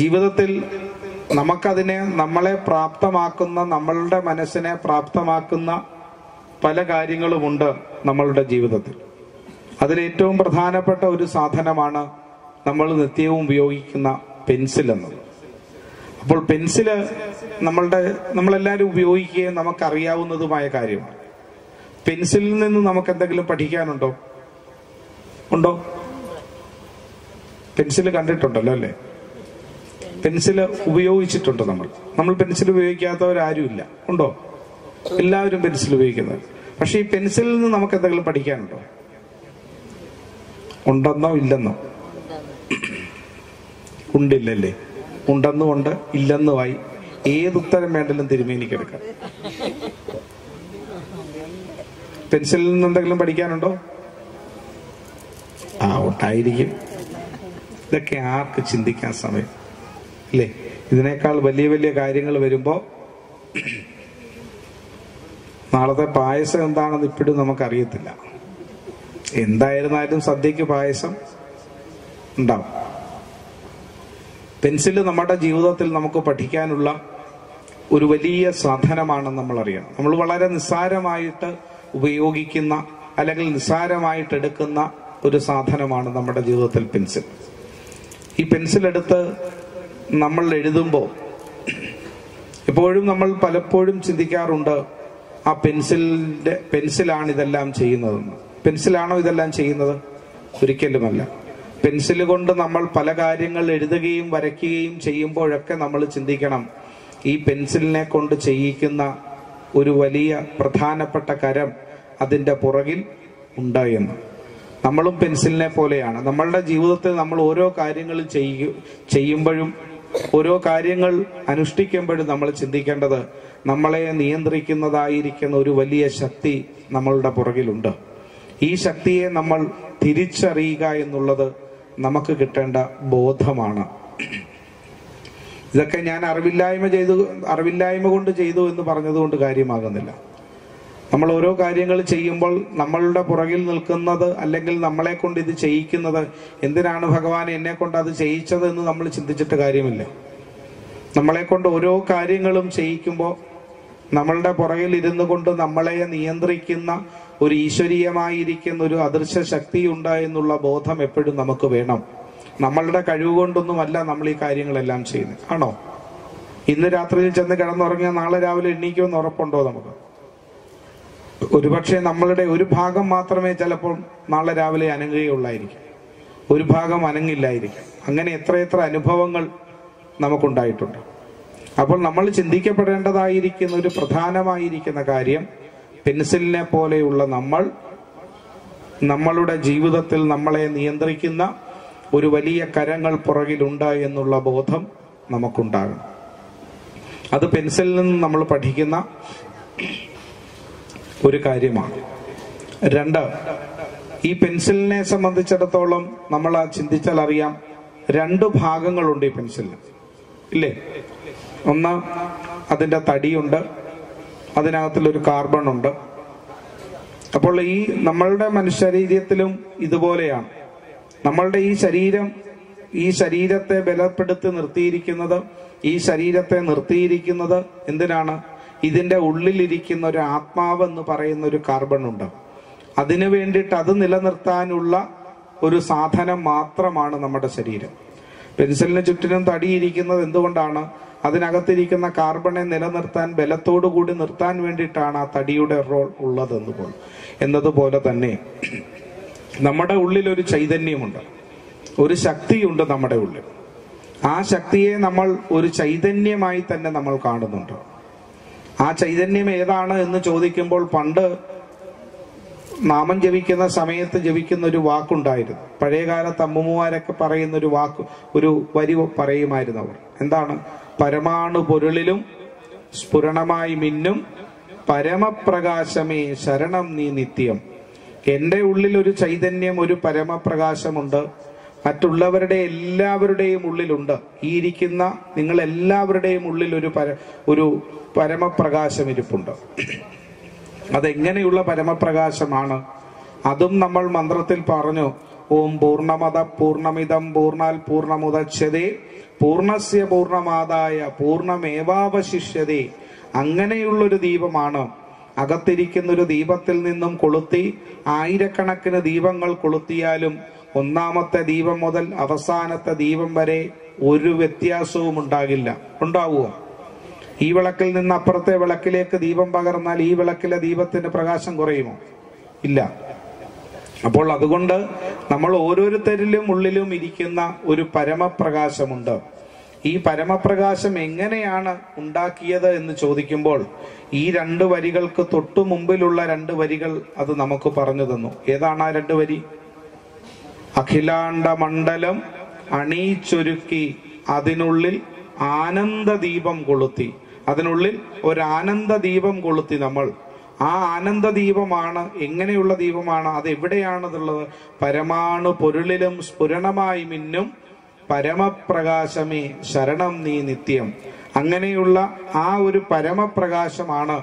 ജീവിതത്തിൽ നമുക്കതിനെ നമ്മളെ പ്രാപ്തമാക്കുന്ന, നമ്മളുടെ മനസ്സിനെ പ്രാപ്തമാക്കുന്ന പല കാര്യങ്ങളുമുണ്ട് നമ്മളുടെ ജീവിതത്തിൽ. അതിലേറ്റവും പ്രധാനപ്പെട്ട ഒരു സാധനമാണ് നമ്മൾ നിത്യവും ഉപയോഗിക്കുന്ന പെൻസിൽ എന്നത്. അപ്പോൾ പെൻസില് നമ്മളെല്ലാവരും ഉപയോഗിക്കുകയും നമുക്കറിയാവുന്നതുമായ കാര്യമാണ്. പെൻസിലിൽ നിന്ന് നമുക്ക് എന്തെങ്കിലും പഠിക്കാനുണ്ടോ? ഉണ്ടോ? പെൻസില് കണ്ടിട്ടുണ്ടല്ലോ അല്ലേ? പെൻസില് ഉപയോഗിച്ചിട്ടുണ്ട്. നമ്മൾ പെൻസിൽ ഉപയോഗിക്കാത്തവരാരുമില്ല. ഉണ്ടോ? എല്ലാവരും പെൻസിൽ ഉപയോഗിക്കുന്നത്. പക്ഷെ ഈ പെൻസിലിൽ നിന്ന് നമുക്ക് എന്തെങ്കിലും പഠിക്കാനുണ്ടോ? ഉണ്ടെന്നോ ഇല്ലെന്നോ? ഉണ്ടില്ലല്ലേ? ഉണ്ടെന്നുമുണ്ട് ഇല്ലെന്നുമായി ഏതുത്തരം വേണ്ടെങ്കിലും തിരുമേനിക്കെടുക്കാം. പെൻസിലിൽ നിന്ന് എന്തെങ്കിലും പഠിക്കാനുണ്ടോ? ആ, ഉണ്ടായിരിക്കും. ഇതൊക്കെ ആർക്ക് ചിന്തിക്കാൻ സമയം അല്ലേ? ഇതിനേക്കാൾ വലിയ വലിയ കാര്യങ്ങൾ വരുമ്പോ നാളത്തെ പായസം എന്താണെന്ന് ഇപ്പോഴും നമുക്കറിയത്തില്ല. എന്തായിരുന്നാലും സദ്യക്ക് പായസം ഉണ്ടാവും. പെൻസില് നമ്മുടെ ജീവിതത്തിൽ നമുക്ക് പഠിക്കാനുള്ള ഒരു വലിയ സാധനമാണെന്ന് നമ്മൾ അറിയണം. നമ്മൾ വളരെ നിസ്സാരമായിട്ട് ഉപയോഗിക്കുന്ന അല്ലെങ്കിൽ നിസ്സാരമായിട്ട് എടുക്കുന്ന ഒരു സാധനമാണ് നമ്മുടെ ജീവിതത്തിൽ പെൻസിൽ. ഈ പെൻസിലെടുത്ത് നമ്മൾ എഴുതുമ്പോൾ എപ്പോഴും നമ്മൾ പലപ്പോഴും ചിന്തിക്കാറുണ്ട്, ആ പെൻസിലാണ് ഇതെല്ലാം ചെയ്യുന്നതെന്ന്. പെൻസിലാണോ ഇതെല്ലാം ചെയ്യുന്നത്? ഒരിക്കലുമല്ല. പെൻസിൽ കൊണ്ട് നമ്മൾ പല കാര്യങ്ങൾ എഴുതുകയും വരയ്ക്കുകയും ചെയ്യുമ്പോഴൊക്കെ നമ്മൾ ചിന്തിക്കണം, ഈ പെൻസിലിനെ കൊണ്ട് ചെയ്യിക്കുന്ന ഒരു വലിയ പ്രധാനപ്പെട്ട കരം അതിൻ്റെ പുറകിൽ ഉണ്ട് എന്ന്. നമ്മളും പെൻസിലിനെ പോലെയാണ്. നമ്മളുടെ ജീവിതത്തിൽ നമ്മൾ ഓരോ കാര്യങ്ങൾ ചെയ്യുമ്പോഴും ഓരോ കാര്യങ്ങൾ അനുഷ്ഠിക്കുമ്പോഴും നമ്മൾ ചിന്തിക്കേണ്ടത്, നമ്മളെ നിയന്ത്രിക്കുന്നതായിരിക്കുന്ന ഒരു വലിയ ശക്തി നമ്മളുടെ പുറകിലുണ്ട്. ഈ ശക്തിയെ നമ്മൾ തിരിച്ചറിയുക എന്നുള്ളത് നമുക്ക് കിട്ടേണ്ട ബോധമാണ്. ഇതൊക്കെ ഞാൻ അറിവില്ലായ്മ കൊണ്ട് ചെയ്തു എന്ന് പറഞ്ഞതുകൊണ്ട് കാര്യമാകുന്നില്ല. നമ്മൾ ഓരോ കാര്യങ്ങൾ ചെയ്യുമ്പോൾ നമ്മളുടെ പുറകിൽ നിൽക്കുന്നത് അല്ലെങ്കിൽ നമ്മളെ കൊണ്ട് ഇത് ചെയ്യിക്കുന്നത്, എന്തിനാണ് ഭഗവാൻ എന്നെ കൊണ്ട് അത് ചെയ്യിച്ചത് എന്ന് നമ്മൾ ചിന്തിച്ചിട്ട് കാര്യമില്ല. നമ്മളെ കൊണ്ട് ഓരോ കാര്യങ്ങളും ചെയ്യിക്കുമ്പോൾ നമ്മളുടെ പുറകിൽ ഇരുന്നു കൊണ്ട് നമ്മളെ നിയന്ത്രിക്കുന്ന ഒരു ഈശ്വരീയമായിരിക്കുന്ന ഒരു അദൃശ്യ ശക്തി ഉണ്ട് എന്നുള്ള ബോധം എപ്പോഴും നമുക്ക് വേണം. നമ്മളുടെ കഴിവ് കൊണ്ടൊന്നുമല്ല നമ്മൾ ഈ കാര്യങ്ങളെല്ലാം ചെയ്യുന്നത്. ആണോ? ഇന്ന് രാത്രിയിൽ ചെന്ന് കിടന്നുറങ്ങിയാൽ നാളെ രാവിലെ എണീക്കുമെന്ന് ഉറപ്പുണ്ടോ നമുക്ക്? ഒരുപക്ഷെ നമ്മളുടെ ഒരു ഭാഗം മാത്രമേ ചിലപ്പോൾ നാളെ രാവിലെ അനങ്ങുകയുള്ളായിരിക്കും, ഒരു ഭാഗം അനങ്ങില്ലായിരിക്കും. അങ്ങനെ എത്രയെത്ര അനുഭവങ്ങൾ നമുക്കുണ്ടായിട്ടുണ്ട്. അപ്പോൾ നമ്മൾ ചിന്തിക്കപ്പെടേണ്ടതായിരിക്കുന്ന ഒരു പ്രധാനമായിരിക്കുന്ന കാര്യം, പെൻസിലിനെ പോലെയുള്ള നമ്മൾ നമ്മളുടെ ജീവിതത്തിൽ നമ്മളെ നിയന്ത്രിക്കുന്ന ഒരു വലിയ കരങ്ങൾ പുറകിലുണ്ട് എന്നുള്ള ബോധം നമുക്കുണ്ടാകും. അത് പെൻസിലിൽ നിന്ന് നമ്മൾ പഠിക്കുന്ന ഒരു കാര്യമാണ്. രണ്ട്, ഈ പെൻസിലിനെ സംബന്ധിച്ചിടത്തോളം നമ്മൾ ചിന്തിച്ചാൽ അറിയാം, രണ്ട് ഭാഗങ്ങളുണ്ട് ഈ പെൻസിലിന്, ഇല്ലേ? ഒന്ന് അതിൻ്റെ തടിയുണ്ട്, അതിനകത്തുള്ളൊരു കാർബൺ ഉണ്ട്. അപ്പോൾ ഈ നമ്മളുടെ മനുഷ്യരീരത്തിലും ഇതുപോലെയാണ്. നമ്മളുടെ ഈ ശരീരത്തെ ബലപ്പെടുത്തി നിർത്തിയിരിക്കുന്നത്, എന്തിനാണ്? ഇതിൻ്റെ ഉള്ളിലിരിക്കുന്ന ഒരു ആത്മാവ് എന്ന് പറയുന്ന ഒരു കാർബൺ ഉണ്ട്. അതിനു വേണ്ടിയിട്ട് അത് നിലനിർത്താനുള്ള ഒരു സാധനം മാത്രമാണ് നമ്മുടെ ശരീരം. പെൻസിലിന് ചുറ്റിനും തടിയിരിക്കുന്നത് എന്തുകൊണ്ടാണ്? അതിനകത്തിരിക്കുന്ന കാർബണെ നിലനിർത്താൻ, ബലത്തോടുകൂടി നിർത്താൻ വേണ്ടിയിട്ടാണ് ആ തടിയുടെ റോൾ ഉള്ളത് എന്നതുപോലെ തന്നെ നമ്മുടെ ഉള്ളിലൊരു ചൈതന്യമുണ്ട്, ഒരു ശക്തിയുണ്ട് നമ്മുടെ ഉള്ളിൽ. ആ ശക്തിയെ നമ്മൾ ഒരു ചൈതന്യമായി തന്നെ നമ്മൾ കാണുന്നുണ്ട്. ആ ചൈതന്യം ഏതാണ് എന്ന് ചോദിക്കുമ്പോൾ, പണ്ട് നാമം ജപിക്കുന്ന സമയത്ത് ജപിക്കുന്ന ഒരു വാക്കുണ്ടായിരുന്നു. പഴയകാലത്ത് അമ്മൂമ്മമാരൊക്കെ പറയുന്ന ഒരു വാക്ക്, ഒരു വരി പറയുമായിരുന്നു അവർ. എന്താണ്? പരമാണു പൊരുളിലും സ്ഫുരണമായി മിന്നും പരമപ്രകാശമേ ശരണം നീ നിത്യം. എൻ്റെ ഉള്ളിൽ ഒരു ചൈതന്യം, ഒരു പരമപ്രകാശമുണ്ട്. മറ്റുള്ളവരുടെ എല്ലാവരുടെയും ഉള്ളിലുണ്ട്. ഈ ഇരിക്കുന്ന നിങ്ങളെല്ലാവരുടെയും ഉള്ളിൽ ഒരു പരമപ്രകാശം ഇരിപ്പുണ്ട്. അതെങ്ങനെയുള്ള പരമപ്രകാശമാണ്? അതും നമ്മൾ മന്ത്രത്തിൽ പറഞ്ഞു, ഓം പൂർണമത പൂർണമിതം പൂർണാൽ പൂർണമുദച്ഛതേ പൂർണസ്യ പൂർണമാദായ പൂർണമേവാവശിഷ്യതേ. അങ്ങനെയുള്ളൊരു ദീപമാണ്. അകത്തിരിക്കുന്നൊരു ദീപത്തിൽ നിന്നും കൊളുത്തി ആയിരക്കണക്കിന് ദീപങ്ങൾ കൊളുത്തിയാലും ഒന്നാമത്തെ ദീപം മുതൽ അവസാനത്തെ ദീപം വരെ ഒരു വ്യത്യാസവും ഉണ്ടാകില്ല. ഉണ്ടാവുക? ഈ വിളക്കിൽ നിന്ന് അപ്പുറത്തെ വിളക്കിലേക്ക് ദീപം പകർന്നാൽ ഈ വിളക്കിലെ ദീപത്തിന്റെ പ്രകാശം കുറയുമോ? ഇല്ല. അപ്പോൾ അതുകൊണ്ട് നമ്മൾ ഓരോരുത്തരിലും ഉള്ളിലും ഇരിക്കുന്ന ഒരു പരമപ്രകാശമുണ്ട്. ഈ പരമപ്രകാശം എങ്ങനെയാണ് ഉണ്ടാക്കിയത് എന്ന് ചോദിക്കുമ്പോൾ ഈ രണ്ട് വരികൾക്ക് തൊട്ടു മുമ്പിലുള്ള രണ്ട് വരികൾ അത് നമുക്ക് പറഞ്ഞു തന്നു. ഏതാണ് ആ രണ്ട് വരി? അഖിലാണ്ട മണ്ഡലം അണിയിച്ചൊരുക്കി അതിനുള്ളിൽ ആനന്ദ ദീപം കൊളുത്തി. അതിനുള്ളിൽ ഒരു ആനന്ദ ദീപം കൊളുത്തി നമ്മൾ. ആ ആനന്ദ ദീപമാണ്. എങ്ങനെയുള്ള ദീപമാണ് അത്? എവിടെയാണതുള്ളത്? പരമാണു പൊരുളിലും സ്ഫുരണമായി മിന്നും പരമപ്രകാശമേ ശരണം നീ നിത്യം. അങ്ങനെയുള്ള ആ ഒരു പരമപ്രകാശമാണ്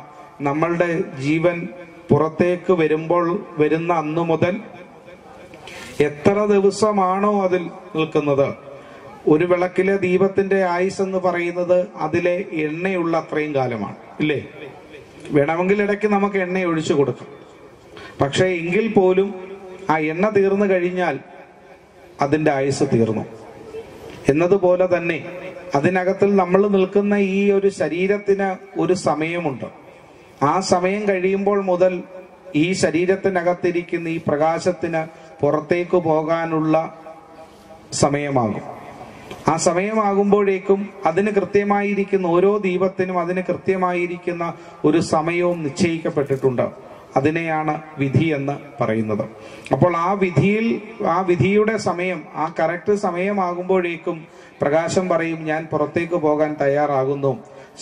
നമ്മളുടെ ജീവൻ പുറത്തേക്ക് വരുമ്പോൾ വരുന്ന അന്നു മുതൽ എത്ര ദിവസമാണോ അതിൽ നിൽക്കുന്നത്. ഒരു വിളക്കിലെ ദീപത്തിന്റെ ആയുസ് എന്ന് പറയുന്നത് അതിലെ എണ്ണയുള്ള അത്രയും കാലമാണ്, ഇല്ലേ? വേണമെങ്കിൽ ഇടയ്ക്ക് നമുക്ക് എണ്ണ ഒഴിച്ചു കൊടുക്കാം. പക്ഷേ എങ്കിൽ പോലും ആ എണ്ണ തീർന്നു കഴിഞ്ഞാൽ അതിൻ്റെ ആയുസ് തീർന്നു എന്നതുപോലെ തന്നെ അതിനകത്തിൽ നമ്മൾ നിൽക്കുന്ന ഈ ഒരു ശരീരത്തിന് ഒരു സമയമുണ്ട്. ആ സമയം കഴിയുമ്പോൾ മുതൽ ഈ ശരീരത്തിനകത്തിരിക്കുന്ന ഈ പ്രകാശത്തിന് പുറത്തേക്ക് പോകാനുള്ള സമയമാകും. ആ സമയമാകുമ്പോഴേക്കും അതിന് കൃത്യമായിരിക്കുന്ന ഓരോ ദീപത്തിനും അതിന് കൃത്യമായിരിക്കുന്ന ഒരു സമയവും നിശ്ചയിക്കപ്പെട്ടിട്ടുണ്ട്. അതിനെയാണ് വിധി എന്ന് പറയുന്നത്. അപ്പോൾ ആ വിധിയുടെ സമയം, ആ കറക്റ്റ് സമയമാകുമ്പോഴേക്കും പ്രകാശം പറയും, ഞാൻ പുറത്തേക്ക് പോകാൻ തയ്യാറാകുന്നു.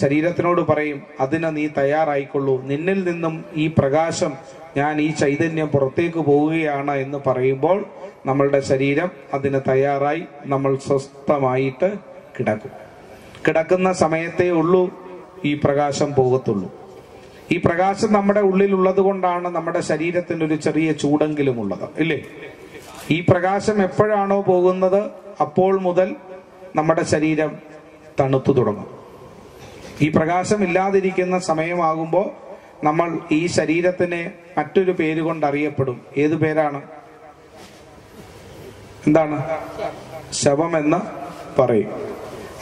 ശരീരത്തിനോട് പറയും, അതിന് നീ തയ്യാറായിക്കൊള്ളൂ, നിന്നിൽ നിന്നും ഈ പ്രകാശം, ഞാൻ ഈ ചൈതന്യം പുറത്തേക്ക് പോവുകയാണ് എന്ന് പറയുമ്പോൾ നമ്മളുടെ ശരീരം അതിന് തയ്യാറായി നമ്മൾ സ്വസ്ഥമായിട്ട് കിടക്കും. കിടക്കുന്ന സമയത്തേ ഉള്ളൂ ഈ പ്രകാശം പോകത്തുള്ളൂ. ഈ പ്രകാശം നമ്മുടെ ഉള്ളിലുള്ളത് കൊണ്ടാണ് നമ്മുടെ ശരീരത്തിന് ഒരു ചെറിയ ചൂടെങ്കിലും ഉള്ളത്, ഇല്ലേ? ഈ പ്രകാശം എപ്പോഴാണോ പോകുന്നത് അപ്പോൾ മുതൽ നമ്മുടെ ശരീരം തണുത്തു തുടങ്ങും. ഈ പ്രകാശം ഇല്ലാതിരിക്കുന്ന സമയമാകുമ്പോൾ നമ്മൾ ഈ ശരീരത്തിനെ മറ്റൊരു പേര് കൊണ്ട് അറിയപ്പെടും. ഏത് പേരാണ്? എന്താണ്? ശവം എന്ന് പറയും.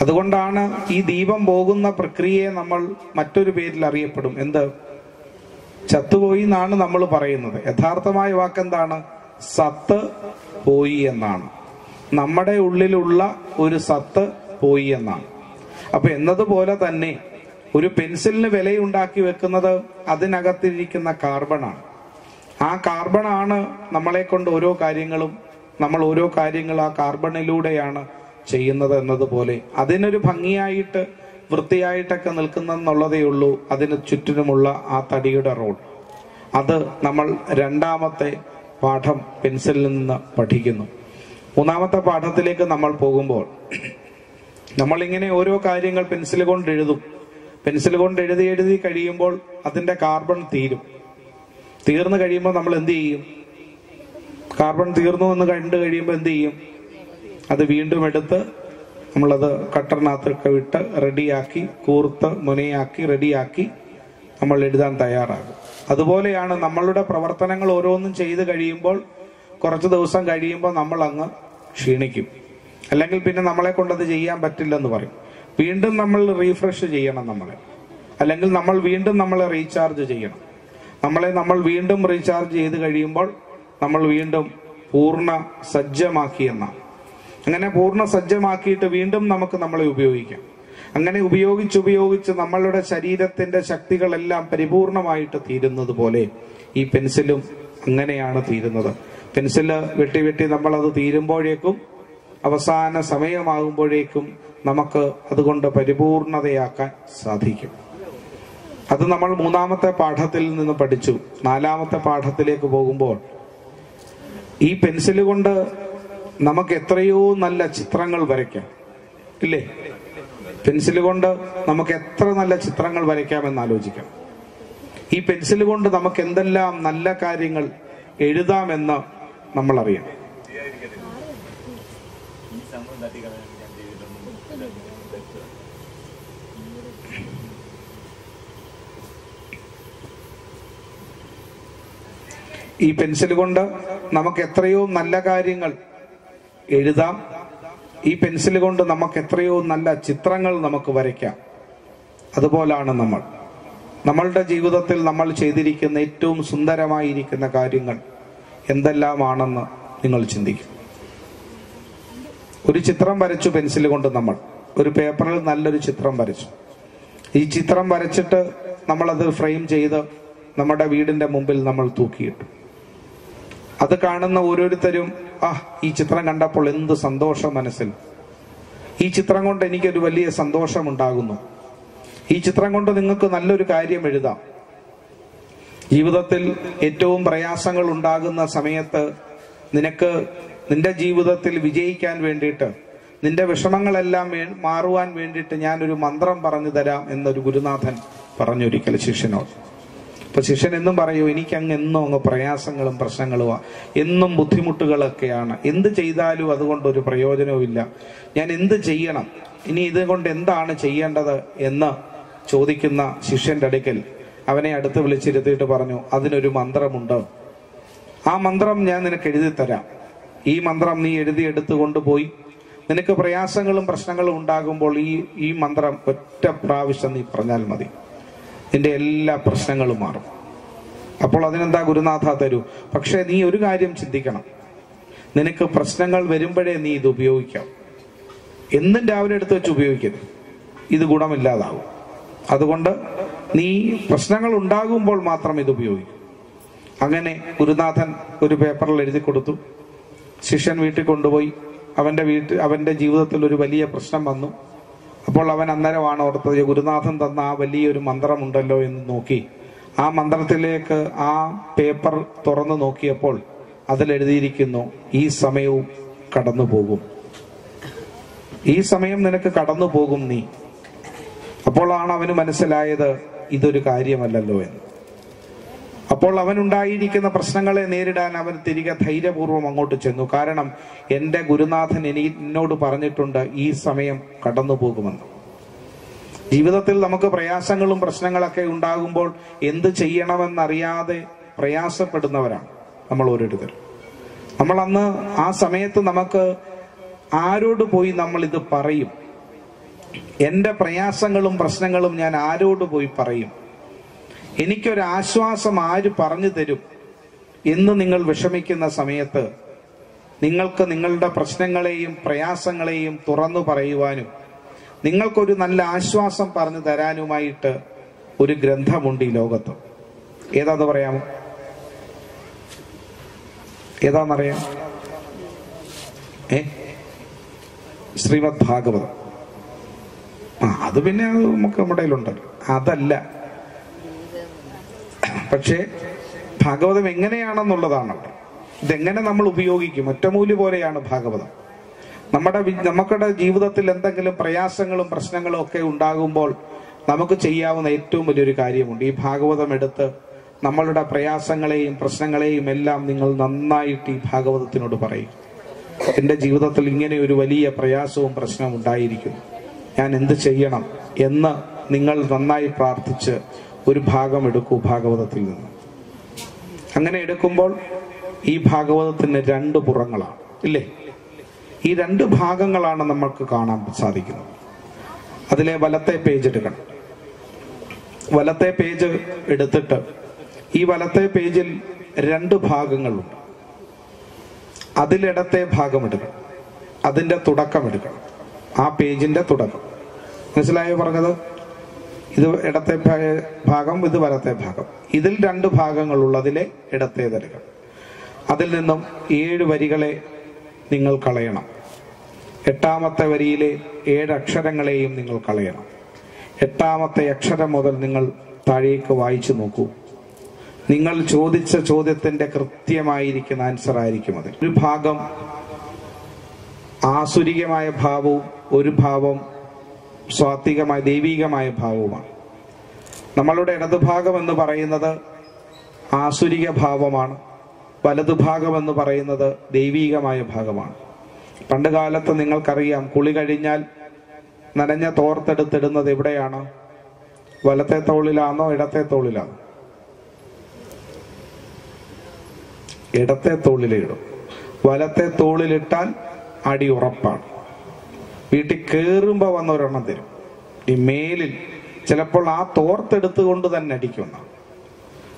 അതുകൊണ്ടാണ് ഈ ദീപം പോകുന്ന പ്രക്രിയയെ നമ്മൾ മറ്റൊരു പേരിൽ അറിയപ്പെടും. എന്ത്? ചത്തുപോയി എന്നാണ് നമ്മൾ പറയുന്നത്. യഥാർത്ഥമായ വാക്കെന്താണ്? സത്ത് പോയി എന്നാണ്. നമ്മുടെ ഉള്ളിലുള്ള ഒരു സത്ത് പോയി എന്നാണ്. അപ്പൊ എന്നതുപോലെ തന്നെ ഒരു പെൻസിലിന് വിലയുണ്ടാക്കി വെക്കുന്നത് അതിനകത്തിരിക്കുന്ന കാർബണാണ്. ആ കാർബണാണ് നമ്മളെ കൊണ്ട് ഓരോ കാര്യങ്ങളും, നമ്മൾ ഓരോ കാര്യങ്ങൾ ആ കാർബണിലൂടെയാണ് ചെയ്യുന്നത് എന്നതുപോലെ അതിനൊരു ഭംഗിയായിട്ട് വൃത്തിയായിട്ടൊക്കെ നിൽക്കുന്നെന്നുള്ളതേ ഉള്ളൂ അതിന് ചുറ്റിനുമുള്ള ആ തടിയുടെ റോൾ. അത് നമ്മൾ രണ്ടാമത്തെ പാഠം പെൻസിലിൽ നിന്ന് പഠിക്കുന്നു. മൂന്നാമത്തെ പാഠത്തിലേക്ക് നമ്മൾ പോകുമ്പോൾ നമ്മളിങ്ങനെ ഓരോ കാര്യങ്ങൾ പെൻസിൽ കൊണ്ട് എഴുതും. പെൻസിൽ കൊണ്ട് എഴുതി കഴിയുമ്പോൾ അതിൻ്റെ കാർബൺ തീരും. തീർന്നു കഴിയുമ്പോൾ നമ്മൾ എന്ത് ചെയ്യും? കാർബൺ തീർന്നു എന്ന് കണ്ടു കഴിയുമ്പോൾ എന്ത് ചെയ്യും? അത് വീണ്ടും എടുത്ത് നമ്മളത് കട്ടറിനകത്തൊക്കെ വിട്ട് റെഡിയാക്കി കൂർത്ത് മുനയാക്കി റെഡിയാക്കി നമ്മൾ എഴുതാൻ തയ്യാറാകും. അതുപോലെയാണ് നമ്മളുടെ പ്രവർത്തനങ്ങൾ ഓരോന്നും ചെയ്ത് കഴിയുമ്പോൾ കുറച്ച് ദിവസം കഴിയുമ്പോൾ നമ്മൾ അങ്ങ് ക്ഷീണിക്കും. അല്ലെങ്കിൽ പിന്നെ നമ്മളെ കൊണ്ടത് ചെയ്യാൻ പറ്റില്ലെന്ന് പറയും. വീണ്ടും നമ്മൾ റീഫ്രഷ് ചെയ്യണം നമ്മളെ. അല്ലെങ്കിൽ നമ്മൾ വീണ്ടും റീചാർജ് ചെയ്യണം നമ്മളെ. നമ്മൾ വീണ്ടും റീചാർജ് ചെയ്ത് കഴിയുമ്പോൾ നമ്മൾ വീണ്ടും പൂർണ്ണ സജ്ജമാക്കി എന്നാണ്. അങ്ങനെ പൂർണ്ണ സജ്ജമാക്കിയിട്ട് വീണ്ടും നമ്മളെ ഉപയോഗിക്കാം. അങ്ങനെ ഉപയോഗിച്ച് നമ്മളുടെ ശരീരത്തിന്റെ ശക്തികളെല്ലാം പരിപൂർണമായിട്ട് തീരുന്നത് പോലെ ഈ പെൻസിലും അങ്ങനെയാണ് തീരുന്നത്. പെൻസില് വെട്ടി നമ്മളത് തീരുമ്പോഴേക്കും അവസാന സമയമാകുമ്പോഴേക്കും നമുക്ക് അതുകൊണ്ട് പരിപൂർണതയാക്കാൻ സാധിക്കും. അത് നമ്മൾ മൂന്നാമത്തെ പാഠത്തിൽ നിന്ന് പഠിച്ചു. നാലാമത്തെ പാഠത്തിലേക്ക് പോകുമ്പോൾ ഈ പെൻസില് കൊണ്ട് നമുക്ക് എത്രയോ നല്ല ചിത്രങ്ങൾ വരയ്ക്കാം, ഇല്ലേ? പെൻസില് കൊണ്ട് നമുക്ക് എത്ര നല്ല ചിത്രങ്ങൾ വരയ്ക്കാമെന്ന് ആലോചിക്കാം. ഈ പെൻസില് കൊണ്ട് നമുക്ക് എന്തെല്ലാം നല്ല കാര്യങ്ങൾ എഴുതാമെന്ന് നമ്മളറിയാം. ഈ പെൻസിൽ കൊണ്ട് നമുക്ക് എത്രയോ നല്ല കാര്യങ്ങൾ എഴുതാം. ഈ പെൻസിൽ കൊണ്ട് നമുക്ക് എത്രയോ നല്ല ചിത്രങ്ങൾ നമുക്ക് വരയ്ക്കാം. അതുപോലാണ് നമ്മളുടെ ജീവിതത്തിൽ നമ്മൾ ചെയ്തിരിക്കുന്ന ഏറ്റവും സുന്ദരമായിരിക്കുന്ന കാര്യങ്ങൾ എന്തെല്ലാമാണെന്ന് നിങ്ങൾ ചിന്തിക്കും. ഒരു ചിത്രം വരച്ചു പെൻസിൽ കൊണ്ട്, നമ്മൾ ഒരു പേപ്പറിൽ നല്ലൊരു ചിത്രം വരച്ചു. ഈ ചിത്രം വരച്ചിട്ട് നമ്മളത് ഫ്രെയിം ചെയ്ത് നമ്മുടെ വീടിന്റെ മുമ്പിൽ നമ്മൾ തൂക്കിയിട്ടു. അത് കാണുന്ന ഓരോരുത്തരും ഈ ചിത്രം കണ്ടപ്പോൾ എന്ത് സന്തോഷം മനസ്സിൽ, ഈ ചിത്രം കൊണ്ട് എനിക്കൊരു വലിയ സന്തോഷമുണ്ടാകുന്നു, ഈ ചിത്രം കൊണ്ട് നിങ്ങൾക്ക് നല്ലൊരു കാര്യം എഴുതാം. ജീവിതത്തിൽ ഏറ്റവും പ്രയാസങ്ങൾ ഉണ്ടാകുന്ന സമയത്ത് നിനക്ക് നിന്റെ ജീവിതത്തിൽ വിജയിക്കാൻ വേണ്ടിയിട്ട്, നിന്റെ വിഷമങ്ങളെല്ലാം മാറുവാൻ വേണ്ടിയിട്ട് ഞാനൊരു മന്ത്രം പറഞ്ഞു തരാം എന്നൊരു ഗുരുനാഥൻ പറഞ്ഞൊരിക്കൽ ശിഷ്യനോട്. അപ്പൊ ശിഷ്യൻ എന്നും പറയൂ, എനിക്കങ്ങ് എന്നും അങ്ങ് പ്രയാസങ്ങളും പ്രശ്നങ്ങളും എന്നും ബുദ്ധിമുട്ടുകളൊക്കെയാണ്, എന്ത് ചെയ്താലും അതുകൊണ്ടൊരു പ്രയോജനവും ഇല്ല, ഞാൻ എന്ത് ചെയ്യണം, ഇനി ഇതുകൊണ്ട് എന്താണ് ചെയ്യേണ്ടത് എന്ന് ചോദിക്കുന്ന ശിഷ്യന്റെ അടുക്കൽ അവനെ അടുത്ത് വിളിച്ചിരുത്തിയിട്ട് പറഞ്ഞു, അതിനൊരു മന്ത്രമുണ്ട്, ആ മന്ത്രം ഞാൻ നിനക്ക് എഴുതി തരാം. ഈ മന്ത്രം നീ എഴുതിയെടുത്ത് കൊണ്ടുപോയി നിനക്ക് പ്രയാസങ്ങളും പ്രശ്നങ്ങളും ഉണ്ടാകുമ്പോൾ ഈ മന്ത്രം ഒറ്റ പ്രാവശ്യം നീ പറഞ്ഞാൽ മതി, നിന്റെ എല്ലാ പ്രശ്നങ്ങളും മാറും. അപ്പോൾ അതിനെന്താ ഗുരുനാഥ തരൂ, പക്ഷെ നീ ഒരു കാര്യം ചിന്തിക്കണം, നിനക്ക് പ്രശ്നങ്ങൾ വരുമ്പോഴേ നീ ഇത് ഉപയോഗിക്കാം, എന്നും രാവിലെ എടുത്ത് വെച്ച് ഉപയോഗിക്കരുത്, ഇത് ഗുണമില്ലാതാവും. അതുകൊണ്ട് നീ പ്രശ്നങ്ങൾ ഉണ്ടാകുമ്പോൾ മാത്രം ഇത് ഉപയോഗിക്കും. അങ്ങനെ ഗുരുനാഥൻ ഒരു പേപ്പറിൽ എഴുതി കൊടുത്തു. ശിഷ്യൻ വീട്ടിൽ കൊണ്ടുപോയി. അവന്റെ ജീവിതത്തിൽ ഒരു വലിയ പ്രശ്നം വന്നു. അപ്പോൾ അവൻ അന്നേരമാണ് ഓർത്തത്, ഗുരുനാഥൻ തന്ന ആ വലിയൊരു മന്ത്രമുണ്ടല്ലോ എന്ന് നോക്കി ആ മന്ത്രത്തിലേക്ക് ആ പേപ്പർ തുറന്നു നോക്കിയപ്പോൾ അതിലെഴുതിയിരിക്കുന്നു, ഈ സമയവും കടന്നു പോകും, ഈ സമയം നിനക്ക് കടന്നു പോകും നീ. അപ്പോഴാണ് അവന് മനസ്സിലായത് ഇതൊരു കാര്യമല്ലല്ലോ എന്ന്. അപ്പോൾ അവനുണ്ടായിരിക്കുന്ന പ്രശ്നങ്ങളെ നേരിടാൻ അവൻ തിരികെ ധൈര്യപൂർവ്വം അങ്ങോട്ട് ചെന്നു. കാരണം എൻ്റെ ഗുരുനാഥൻ എന്നോട് പറഞ്ഞിട്ടുണ്ട് ഈ സമയം കടന്നു പോകുമെന്ന്. ജീവിതത്തിൽ നമുക്ക് പ്രയാസങ്ങളും പ്രശ്നങ്ങളൊക്കെ ഉണ്ടാകുമ്പോൾ എന്ത് ചെയ്യണമെന്നറിയാതെ പ്രയാസപ്പെടുന്നവരാണ് നമ്മൾ ഓരോരുത്തരും. നമ്മൾ അന്ന് ആ സമയത്ത് നമുക്ക് ആരോട് പോയി നമ്മൾ ഇത് പറയും? എൻ്റെ പ്രയാസങ്ങളും പ്രശ്നങ്ങളും ഞാൻ ആരോട് പോയി പറയും? എനിക്കൊരാശ്വാസം ആര് പറഞ്ഞു തരും എന്ന് നിങ്ങൾ വിഷമിക്കുന്ന സമയത്ത് നിങ്ങൾക്ക് നിങ്ങളുടെ പ്രശ്നങ്ങളെയും പ്രയാസങ്ങളെയും തുറന്നു പറയുവാനും നിങ്ങൾക്കൊരു നല്ല ആശ്വാസം പറഞ്ഞു തരാനുമായിട്ട് ഒരു ഗ്രന്ഥമുണ്ട് ഈ ലോകത്ത്. ഏതാന്ന് പറയാമോ? ഏതാന്നറിയാം? ശ്രീമദ് ഭാഗവതം. അത് പിന്നെ നമുക്ക് നമ്മുടെ കയ്യിലുണ്ടല്ലോ, അതല്ല. പക്ഷേ ഭാഗവതം എങ്ങനെയാണെന്നുള്ളതാണ് അവിടെ. ഇതെങ്ങനെ നമ്മൾ ഉപയോഗിക്കും? ഒറ്റമൂലി പോലെയാണ് ഭാഗവതം. നമ്മുടെ ജീവിതത്തിൽ എന്തെങ്കിലും പ്രയാസങ്ങളും പ്രശ്നങ്ങളും ഒക്കെ ഉണ്ടാകുമ്പോൾ നമുക്ക് ചെയ്യാവുന്ന ഏറ്റവും വലിയൊരു കാര്യമുണ്ട്. ഈ ഭാഗവതം എടുത്ത് നമ്മളുടെ പ്രയാസങ്ങളെയും പ്രശ്നങ്ങളെയും എല്ലാം നിങ്ങൾ നന്നായിട്ട് ഈ ഭാഗവതത്തിനോട് പറയും. എൻ്റെ ജീവിതത്തിൽ ഇങ്ങനെ ഒരു വലിയ പ്രയാസവും പ്രശ്നവും ഉണ്ടായിരിക്കുന്നു, ഞാൻ എന്ത് ചെയ്യണം എന്ന് നിങ്ങൾ നന്നായി പ്രാർത്ഥിച്ച് ഒരു ഭാഗം എടുക്കൂ ഭാഗവതത്തിൽ നിന്ന്. അങ്ങനെ എടുക്കുമ്പോൾ ഈ ഭാഗവതത്തിന് രണ്ട് പുറങ്ങളാണ്, ഇല്ലേ? ഈ രണ്ട് ഭാഗങ്ങളാണ് നമുക്ക് കാണാൻ സാധിക്കുന്നത്. അതിലെ വലത്തെ പേജ് എടുക്കണം. വലത്തെ പേജ് എടുത്തിട്ട് ഈ വലത്തെ പേജിൽ രണ്ട് ഭാഗങ്ങളുണ്ട്. അതിലിടത്തെ ഭാഗം എടുക്കണം, അതിൻ്റെ തുടക്കം എടുക്കണം, ആ പേജിന്റെ തുടക്കം. മനസ്സിലായോ പറഞ്ഞത്? ഇത് ഇടത്തെ ഭാഗം, ഇത് വലത്തെ ഭാഗം. ഇതിൽ രണ്ട് ഭാഗങ്ങളുള്ളതിലെ ഇടത്തെ എടുക്കണം. അതിൽ നിന്നും 7 വരികളെ നിങ്ങൾ കളയണം. 8ാമത്തെ വരിയിലെ 7 അക്ഷരങ്ങളെയും നിങ്ങൾ കളയണം. 8ാമത്തെ അക്ഷരം മുതൽ നിങ്ങൾ താഴേക്ക് വായിച്ചു നോക്കൂ. നിങ്ങൾ ചോദിച്ച ചോദ്യത്തിന്റെ കൃത്യമായിരിക്കുന്ന ആൻസർ ആയിരിക്കും അതിൽ. ഒരു ഭാഗം ആസുരികമായ ഭാവവും ഒരു ഭാവം സ്വാത്വികമായ ദൈവികമായ ഭാവവുമാണ്. നമ്മളുടെ ഇടതുഭാഗം എന്ന് പറയുന്നത് ആസുരിക ഭാവമാണ്, വലതുഭാഗം എന്ന് പറയുന്നത് ദൈവികമായ ഭാഗമാണ്. പണ്ടുകാലത്ത് നിങ്ങൾക്കറിയാം, കുളി കഴിഞ്ഞാൽ നനഞ്ഞ തോർത്തെടുത്തിടുന്നത് എവിടെയാണ്? വലത്തെ തോളിലാണോ ഇടത്തെ തോളിലാണോ? ഇടത്തെ തോളിലിടും. വലത്തെ തോളിലിട്ടാൽ അടി ഉറപ്പാണ്. വീട്ടിൽ കയറുമ്പോൾ വന്നൊരെണ്ണം തരും. ഈ മേലിൽ ചിലപ്പോൾ ആ തോർത്തെടുത്തുകൊണ്ട് തന്നെ അടിക്കുന്ന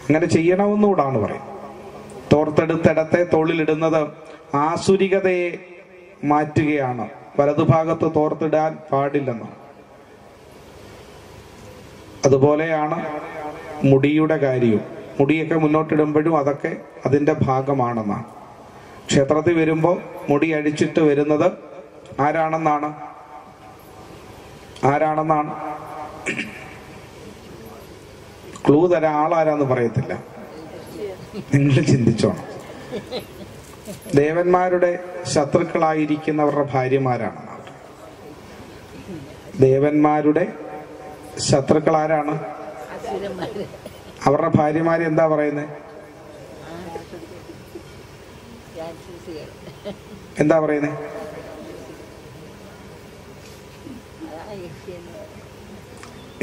അങ്ങനെ ചെയ്യണമെന്നുകൂടാണ് പറയും. തോർത്തെടുത്തിടത്തെ തോളിലിടുന്നത് ആസുരികതയെ മാറ്റുകയാണ്. വലതുഭാഗത്ത് തോർത്തിടാൻ പാടില്ലെന്നാണ്. അതുപോലെയാണ് മുടിയുടെ കാര്യവും. മുടിയൊക്കെ മുന്നോട്ടിടുമ്പോഴും അതൊക്കെ അതിൻ്റെ ഭാഗമാണെന്നാണ്. ക്ഷേത്രത്തിൽ വരുമ്പോൾ മുടി അടിച്ചിട്ട് വരുന്നത് ആരാണെന്നാണ് ക്ലൂ തരാൻ ആളാരാന്ന് പറയത്തില്ല, നിങ്ങൾ ചിന്തിച്ചോണം. ദേവന്മാരുടെ ശത്രുക്കളായിരിക്കുന്നവരുടെ ഭാര്യമാരാണ്. ദേവന്മാരുടെ ശത്രുക്കൾ ആരാണ്? അവരുടെ ഭാര്യമാര്. എന്താ പറയുന്നത്?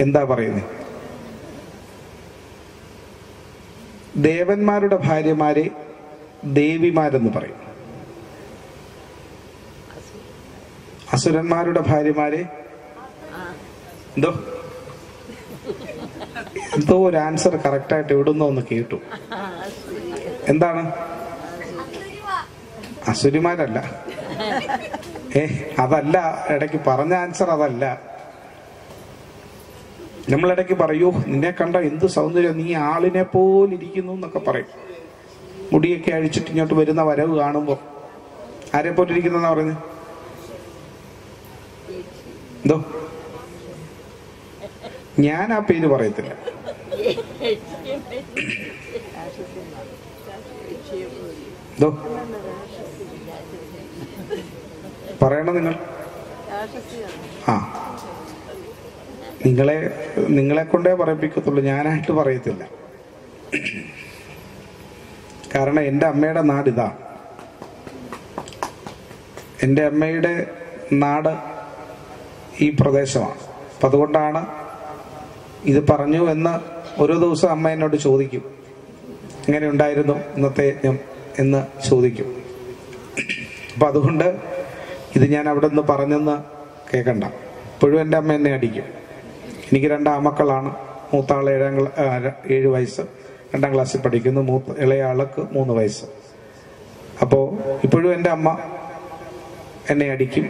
എന്താ പറയുന്നത് ദേവന്മാരുടെ ഭാര്യമാരെ ദേവിമാരെന്ന് പറയും. അസുരന്മാരുടെ ഭാര്യമാരെ എന്തോ ഒരു ആൻസർ കറക്റ്റായിട്ട് എവിടുന്നോ ഒന്ന് കേട്ടു. എന്താണ്? അസുരിമാരല്ല. അതല്ല, ഇടയ്ക്ക് പറഞ്ഞ ആൻസർ അതല്ല. നമ്മളിടയ്ക്ക് പറയൂ, നിന്നെ കണ്ട എന്ത് സൗന്ദര്യം, നീ ആളിനെ പോലിരിക്കുന്നു എന്നൊക്കെ പറയും. മുടിയൊക്കെ അഴിച്ചിട്ട് ഇങ്ങോട്ട് വരുന്ന വരവ് കാണുമ്പോൾ ആരെ പോലിരിക്കുന്നെന്നാ പറയുന്നത്? എന്തോ ഞാൻ ആ പേര് പറയത്തില്ല. എന്തോ പറയണം നിങ്ങൾ. ആ, നിങ്ങളെ കൊണ്ടേ പറയിപ്പിക്കത്തുള്ളൂ, ഞാനായിട്ട് പറയത്തില്ല. കാരണം എൻ്റെ അമ്മയുടെ നാട് ഇതാ. എൻ്റെ അമ്മയുടെ നാട് ഈ പ്രദേശമാണ്. അപ്പം അതുകൊണ്ടാണ് ഇത് പറഞ്ഞു എന്ന് ഓരോ ദിവസം അമ്മ എന്നോട് ചോദിക്കും, എങ്ങനെ ഉണ്ടായിരുന്നു ഇന്നത്തെ യജ്ഞം എന്ന് ചോദിക്കും. അപ്പം അതുകൊണ്ട് ഇത് ഞാൻ അവിടെ നിന്ന് പറഞ്ഞെന്ന് കേൾക്കണ്ട. ഇപ്പോഴും എൻ്റെ അമ്മ എന്നെ അടിക്കും. എനിക്ക് രണ്ട് ആമക്കളാണ്. മൂത്താൾ 7 വയസ്സ്, 2ാം ക്ലാസ്സിൽ പഠിക്കുന്നു. ഇളയ ആൾക്ക് 3 വയസ്സ്. അപ്പോൾ ഇപ്പോഴും എൻ്റെ അമ്മ എന്നെ അടിക്കും.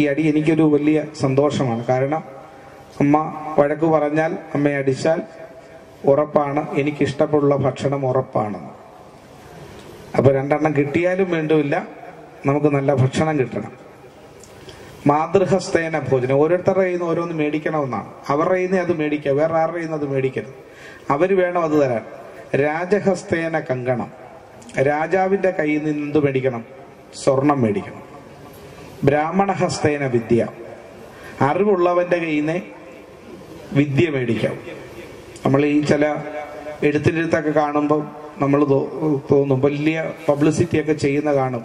ഈ അടി എനിക്കൊരു വലിയ സന്തോഷമാണ്. കാരണം അമ്മ വഴക്ക് പറഞ്ഞാൽ, അമ്മയെ അടിച്ചാൽ ഉറപ്പാണ് എനിക്കിഷ്ടപ്പെടുള്ള ഭക്ഷണം ഉറപ്പാണെന്ന്. അപ്പോൾ 2 കിട്ടിയാലും വേണ്ടുമില്ല, നമുക്ക് നല്ല ഭക്ഷണം കിട്ടണം. മാതൃഹസ്തേന ഭോജനം. ഓരോരുത്തരുടെ കയ്യിൽ നിന്ന് ഓരോന്ന് മേടിക്കണമെന്നാണ്. അവരുടെ കയ്യിൽ നിന്ന് അത് മേടിക്കുക, വേറെ ആരുടെ കയ്യിൽ നിന്ന് അത് മേടിക്കരുത്. അവർ വേണം അത് തരാൻ. രാജഹസ്തേന കങ്കണം. രാജാവിൻ്റെ കയ്യിൽ നിന്ന് എന്ത് മേടിക്കണം? സ്വർണം മേടിക്കണം. ബ്രാഹ്മണഹസ്തേന വിദ്യ. അറിവുള്ളവൻ്റെ കയ്യിൽ നിന്ന് വിദ്യ മേടിക്കാം. നമ്മൾ ഈ ചില എഴുത്തിനെഴുത്തൊക്കെ കാണുമ്പോൾ നമ്മൾ തോന്നും, വലിയ പബ്ലിസിറ്റിയൊക്കെ ചെയ്യുന്ന കാണും.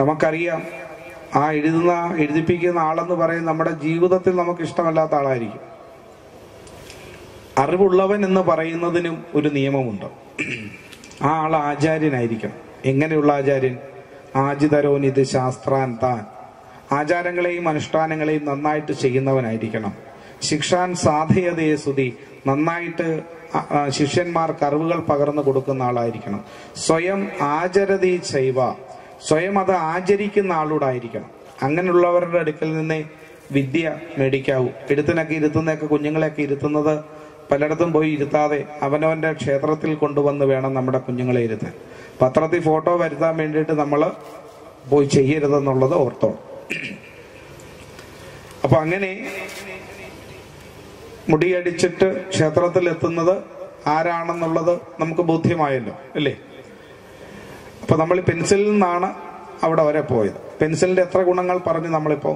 നമുക്കറിയാം ആ എഴുതിപ്പിക്കുന്ന ആളെന്ന് പറയും നമ്മുടെ ജീവിതത്തിൽ നമുക്ക് ഇഷ്ടമല്ലാത്ത ആളായിരിക്കും. അറിവുള്ളവൻ എന്ന് പറയുന്നതിനും ഒരു നിയമമുണ്ട്. ആ ആൾ ആചാര്യനായിരിക്കണം. എങ്ങനെയുള്ള ആചാര്യൻ? ആചിതരോൻ ഇത് ശാസ്ത്രാൻ താൻ. ആചാരങ്ങളെയും അനുഷ്ഠാനങ്ങളെയും നന്നായിട്ട് ചെയ്യുന്നവനായിരിക്കണം. ശിക്ഷാൻ സാധയതയെ സ്തുതി. നന്നായിട്ട് ശിഷ്യന്മാർക്ക് അറിവുകൾ പകർന്നു കൊടുക്കുന്ന ആളായിരിക്കണം. സ്വയം ആചരതി ചെയ്വ. സ്വയം അത് ആചരിക്കുന്ന ആളോടായിരിക്കണം. അങ്ങനെയുള്ളവരുടെ അടുക്കൽ നിന്നേ വിദ്യ മേടിക്കാവൂ. എഴുത്തിനൊക്കെ ഇരുത്തുന്നതൊക്കെ, കുഞ്ഞുങ്ങളെയൊക്കെ ഇരുത്തുന്നത് പലയിടത്തും പോയി ഇരുത്താതെ അവനവൻ്റെ ക്ഷേത്രത്തിൽ കൊണ്ടുവന്ന് വേണം നമ്മുടെ കുഞ്ഞുങ്ങളെ ഇരുത്താൻ. പത്രത്തിൽ ഫോട്ടോ വരുത്താൻ വേണ്ടിയിട്ട് നമ്മൾ പോയി ചെയ്യരുതെന്നുള്ളത് ഓർത്തോളം. അപ്പം അങ്ങനെ മുടിയടിച്ചിട്ട് ക്ഷേത്രത്തിൽ എത്തുന്നത് ആരാണെന്നുള്ളത് നമുക്ക് ബോധ്യമായല്ലോ, അല്ലേ? അപ്പോൾ നമ്മൾ പെൻസിലിൽ നിന്നാണ് അവിടെ വരെ പോയത്. പെൻസിലിൻ്റെ എത്ര ഗുണങ്ങൾ പറഞ്ഞു നമ്മളിപ്പോൾ?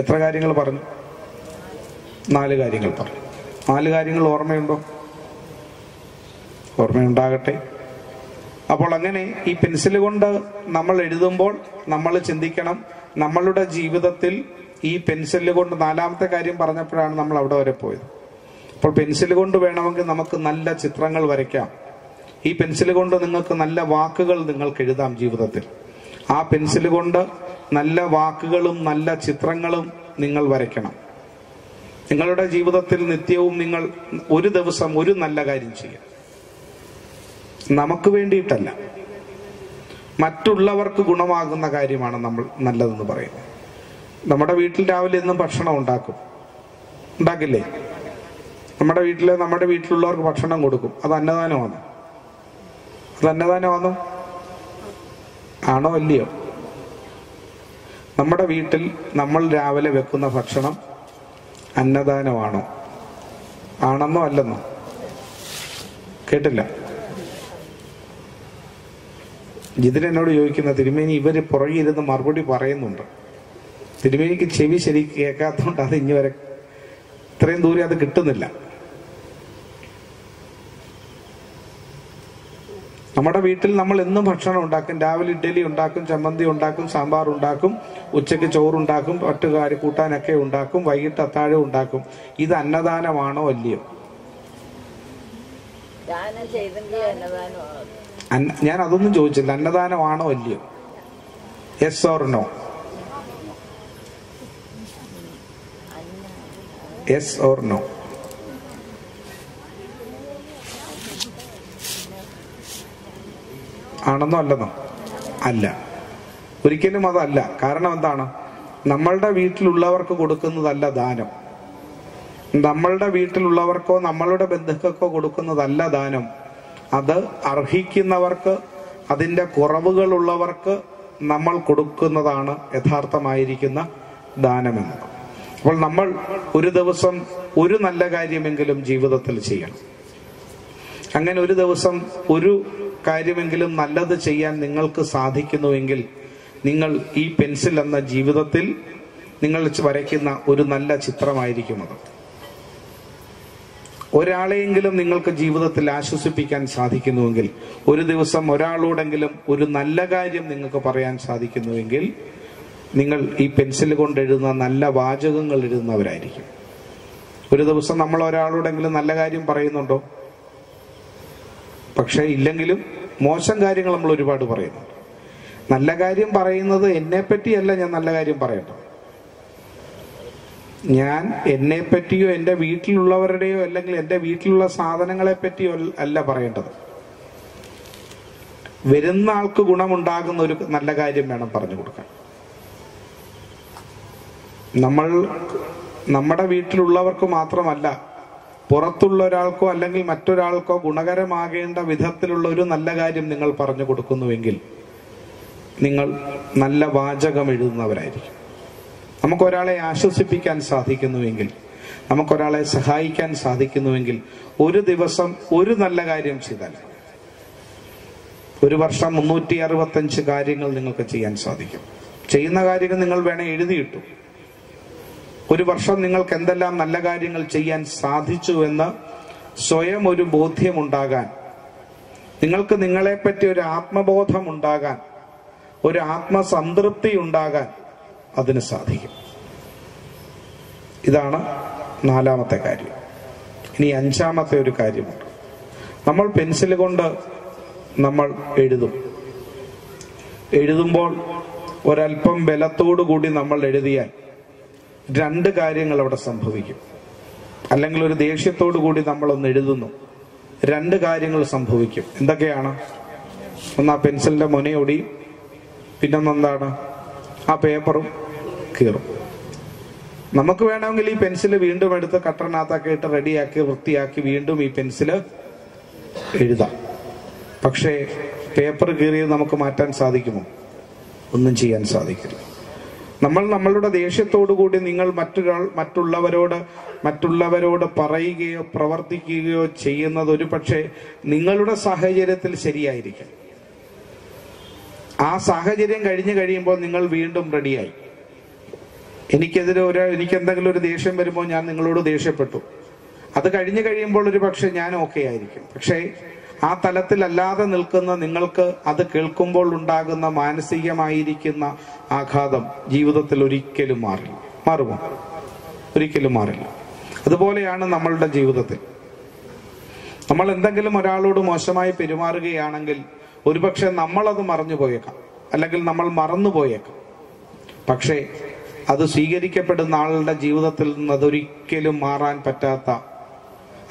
എത്ര കാര്യങ്ങൾ പറഞ്ഞു? 4 കാര്യങ്ങൾ പറഞ്ഞു. 4 കാര്യങ്ങൾ ഓർമ്മയുണ്ടോ? ഓർമ്മയുണ്ടാകട്ടെ. അപ്പോൾ അങ്ങനെ ഈ പെൻസിൽ കൊണ്ട് നമ്മൾ എഴുതുമ്പോൾ നമ്മൾ ചിന്തിക്കണം, നമ്മളുടെ ജീവിതത്തിൽ ഈ പെൻസിൽ കൊണ്ട് നാലാമത്തെ കാര്യം പറഞ്ഞപ്പോഴാണ് നമ്മൾ അവിടെ വരെ പോയത്. അപ്പോൾ പെൻസിൽ കൊണ്ട് വേണമെങ്കിൽ നമുക്ക് നല്ല ചിത്രങ്ങൾ വരയ്ക്കാം. ഈ പെൻസിൽ കൊണ്ട് നിങ്ങൾക്ക് നല്ല വാക്കുകൾ നിങ്ങൾക്ക് എഴുതാം ജീവിതത്തിൽ. ആ പെൻസിൽ കൊണ്ട് നല്ല വാക്കുകളും നല്ല ചിത്രങ്ങളും നിങ്ങൾ വരയ്ക്കണം. നിങ്ങളുടെ ജീവിതത്തിൽ നിത്യവും നിങ്ങൾ ഒരു ദിവസം ഒരു നല്ല കാര്യം ചെയ്യും. നമുക്ക് വേണ്ടിയിട്ടല്ല, മറ്റുള്ളവർക്ക് ഗുണമാകുന്ന കാര്യമാണ് നമ്മൾ നല്ലതെന്ന് പറയുന്നത്. നമ്മുടെ വീട്ടിൽ രാവിലെ എന്നും ഭക്ഷണം ഉണ്ടാക്കില്ലേ? നമ്മുടെ വീട്ടിലുള്ളവർക്ക് ഭക്ഷണം കൊടുക്കും. അത് അന്നദാനമാണ്. ആണോ അല്ലയോ? നമ്മുടെ വീട്ടിൽ നമ്മൾ രാവിലെ വെക്കുന്ന ഭക്ഷണം അന്നദാനമാണോ? ആണെന്നോ അല്ലെന്നോ? കേട്ടില്ല. ഇതിനെന്നോട് ചോദിക്കുന്ന തിരുമേനി ഇവര് പുറകിലിരുന്ന് മറുപടി പറയുന്നുണ്ട്. തിരുമേനിക്ക് ചെവി ശരിക്ക് കേൾക്കാത്തതുകൊണ്ട് അത് ഇനി വരെ ഇത്രയും ദൂരെ അത് കിട്ടുന്നില്ല. നമ്മുടെ വീട്ടിൽ നമ്മൾ എന്നും ഭക്ഷണം ഉണ്ടാക്കും. രാവിലെ ഇഡ്ഡലി ഉണ്ടാക്കും, ചമ്മന്തി ഉണ്ടാക്കും, സാമ്പാർ ഉണ്ടാക്കും, ഉച്ചയ്ക്ക് ചോറുണ്ടാക്കും, മറ്റുകാര് കൂട്ടാനൊക്കെ ഉണ്ടാക്കും, വൈകിട്ട് അത്താഴം ഉണ്ടാക്കും. ഇത് അന്നദാനമാണോ അല്ലയോ? ഞാൻ അതൊന്നും ചോദിച്ചില്ല. അന്നദാനമാണോ അല്ലയോ? Yes or no? Yes or no? ആണെന്നോ അല്ലെന്നോ? അല്ല, ഒരിക്കലും അതല്ല. കാരണം എന്താണ്? നമ്മളുടെ വീട്ടിലുള്ളവർക്ക് കൊടുക്കുന്നതല്ല ദാനം. നമ്മളുടെ വീട്ടിലുള്ളവർക്കോ നമ്മളുടെ ബന്ധുക്കൾക്കോ കൊടുക്കുന്നതല്ല ദാനം. അത് അർഹിക്കുന്നവർക്ക്, അതിൻ്റെ കുറവുകളുള്ളവർക്ക് നമ്മൾ കൊടുക്കുന്നതാണ് യഥാർത്ഥമായിരിക്കുന്ന ദാനമെന്ന്. അപ്പോൾ നമ്മൾ ഒരു ദിവസം ഒരു നല്ല കാര്യമെങ്കിലും ജീവിതത്തിൽ ചെയ്യണം. അങ്ങനെ ഒരു ദിവസം ഒരു കാര്യമെങ്കിലും നല്ലത് ചെയ്യാൻ നിങ്ങൾക്ക് സാധിക്കുന്നുവെങ്കിൽ നിങ്ങൾ ഈ പെൻസിൽ എന്ന ജീവിതത്തിൽ നിങ്ങൾ വരയ്ക്കുന്ന ഒരു നല്ല ചിത്രമായിരിക്കും അത്. ഒരാളെയെങ്കിലും നിങ്ങൾക്ക് ജീവിതത്തിൽ ആശ്വസിപ്പിക്കാൻ സാധിക്കുന്നുവെങ്കിൽ, ഒരു ദിവസം ഒരാളോടെങ്കിലും ഒരു നല്ല കാര്യം നിങ്ങൾക്ക് പറയാൻ സാധിക്കുന്നുവെങ്കിൽ, നിങ്ങൾ ഈ പെൻസിൽ കൊണ്ട് എഴുതുന്ന നല്ല വാചകങ്ങൾ എഴുതുന്നവരായിരിക്കും. ഒരു ദിവസം നമ്മൾ ഒരാളോടെങ്കിലും നല്ല കാര്യം പറയുന്നുണ്ടോ? പക്ഷേ ഇല്ലെങ്കിലും മോശം കാര്യങ്ങൾ നമ്മൾ ഒരുപാട് പറയുന്നുണ്ട്. നല്ല കാര്യം പറയുന്നത് എന്നെപ്പറ്റിയല്ല. ഞാൻ നല്ല കാര്യം പറയട്ടെ, ഞാൻ എന്നെപ്പറ്റിയോ എൻ്റെ വീട്ടിലുള്ളവരുടെയോ അല്ലെങ്കിൽ എൻ്റെ വീട്ടിലുള്ള സാധനങ്ങളെ പറ്റിയോ അല്ല പറയേണ്ടത്. വരുന്ന ആൾക്ക് ഗുണമുണ്ടാകുന്ന ഒരു നല്ല കാര്യം വേണം പറഞ്ഞു കൊടുക്കാൻ. നമ്മുടെ വീട്ടിലുള്ളവർക്ക് മാത്രമല്ല, പുറത്തുള്ള ഒരാൾക്കോ അല്ലെങ്കിൽ മറ്റൊരാൾക്കോ ഗുണകരമാകേണ്ട വിധത്തിലുള്ള ഒരു നല്ല കാര്യം നിങ്ങൾ പറഞ്ഞു കൊടുക്കുന്നുവെങ്കിൽ നിങ്ങൾ നല്ല വാചകം എഴുതുന്നവരായിരിക്കും. നമുക്കൊരാളെ ആശ്വസിപ്പിക്കാൻ സാധിക്കുന്നുവെങ്കിൽ, നമുക്കൊരാളെ സഹായിക്കാൻ സാധിക്കുന്നുവെങ്കിൽ, ഒരു ദിവസം ഒരു നല്ല കാര്യം ചെയ്താൽ ഒരു വർഷം 365 കാര്യങ്ങൾ നിങ്ങൾക്ക് ചെയ്യാൻ സാധിക്കും. ചെയ്യുന്ന കാര്യങ്ങൾ നിങ്ങൾ വേണേൽ എഴുതിയിട്ടു. ഒരു വർഷം നിങ്ങൾക്ക് എന്തെല്ലാം നല്ല കാര്യങ്ങൾ ചെയ്യാൻ സാധിച്ചുവെന്ന് സ്വയം ഒരു ബോധ്യമുണ്ടാകാൻ, നിങ്ങൾക്ക് നിങ്ങളെപ്പറ്റി ഒരു ആത്മബോധം ഉണ്ടാകാൻ, ഒരു ആത്മസംതൃപ്തി ഉണ്ടാകാൻ അതിന് സാധിക്കും. ഇതാണ് നാലാമത്തെ കാര്യം. ഇനി അഞ്ചാമത്തെ ഒരു കാര്യമുണ്ട്. നമ്മൾ പെൻസിൽ കൊണ്ട് നമ്മൾ എഴുതുമ്പോൾ ഒരല്പം ബലത്തോടു കൂടി നമ്മൾ എഴുതിയാൽ രണ്ട് കാര്യങ്ങൾ അവിടെ സംഭവിക്കും. അല്ലെങ്കിൽ ഒരു ദേഷ്യത്തോടു കൂടി നമ്മളൊന്ന് എഴുതുന്നു, രണ്ട് കാര്യങ്ങൾ സംഭവിക്കും. എന്തൊക്കെയാണ്? ഒന്ന്, ആ പെൻസിലിന്റെ മുനയൊടിയും. പിന്നൊന്നെന്താണ്? ആ പേപ്പറും കീറും. നമുക്ക് വേണമെങ്കിൽ ഈ പെൻസിൽ വീണ്ടും എടുത്ത് കട്ടറിനകത്തൊക്കെ ഇട്ട് റെഡിയാക്കി വൃത്തിയാക്കി വീണ്ടും ഈ പെൻസിൽ എഴുതാം. പക്ഷേ പേപ്പർ കീറിയത് നമുക്ക് മാറ്റാൻ സാധിക്കുമോ? ഒന്നും ചെയ്യാൻ സാധിക്കില്ല. നമ്മൾ നമ്മളുടെ ദേഷ്യത്തോടു കൂടി നിങ്ങൾ മറ്റുള്ളവരോട് പറയുകയോ പ്രവർത്തിക്കുകയോ ചെയ്യുന്നത് ഒരു പക്ഷേ നിങ്ങളുടെ സാഹചര്യത്തിൽ ശരിയായിരിക്കും. ആ സാഹചര്യം കഴിയുമ്പോൾ നിങ്ങൾ വീണ്ടും റെഡിയായി. എനിക്കെന്തെങ്കിലും ഒരു ദേഷ്യം വരുമ്പോൾ ഞാൻ നിങ്ങളോട് ദേഷ്യപ്പെട്ടു. അത് കഴിയുമ്പോൾ ഒരു പക്ഷെ ഞാൻ ഓക്കെ ആയിരിക്കും. പക്ഷേ ആ തലത്തിലല്ലാതെ നിൽക്കുന്ന നിങ്ങൾക്ക് അത് കേൾക്കുമ്പോൾ ഉണ്ടാകുന്ന മാനസികമായിരിക്കുന്ന ആഘാതം ജീവിതത്തിൽ ഒരിക്കലും മാറുമോ? ഒരിക്കലും മാറില്ല. അതുപോലെയാണ് നമ്മളുടെ ജീവിതത്തിൽ. നമ്മൾ എന്തെങ്കിലും ഒരാളോട് മോശമായി പെരുമാറുകയാണെങ്കിൽ ഒരുപക്ഷെ നമ്മളത് മറന്നു പോയേക്കാം, അല്ലെങ്കിൽ നമ്മൾ മറന്നു പോയേക്കാം. പക്ഷേ അത് സ്വീകരിക്കപ്പെടുന്ന ആളുടെ ജീവിതത്തിൽ നിന്ന് അതൊരിക്കലും മാറാൻ പറ്റാത്ത,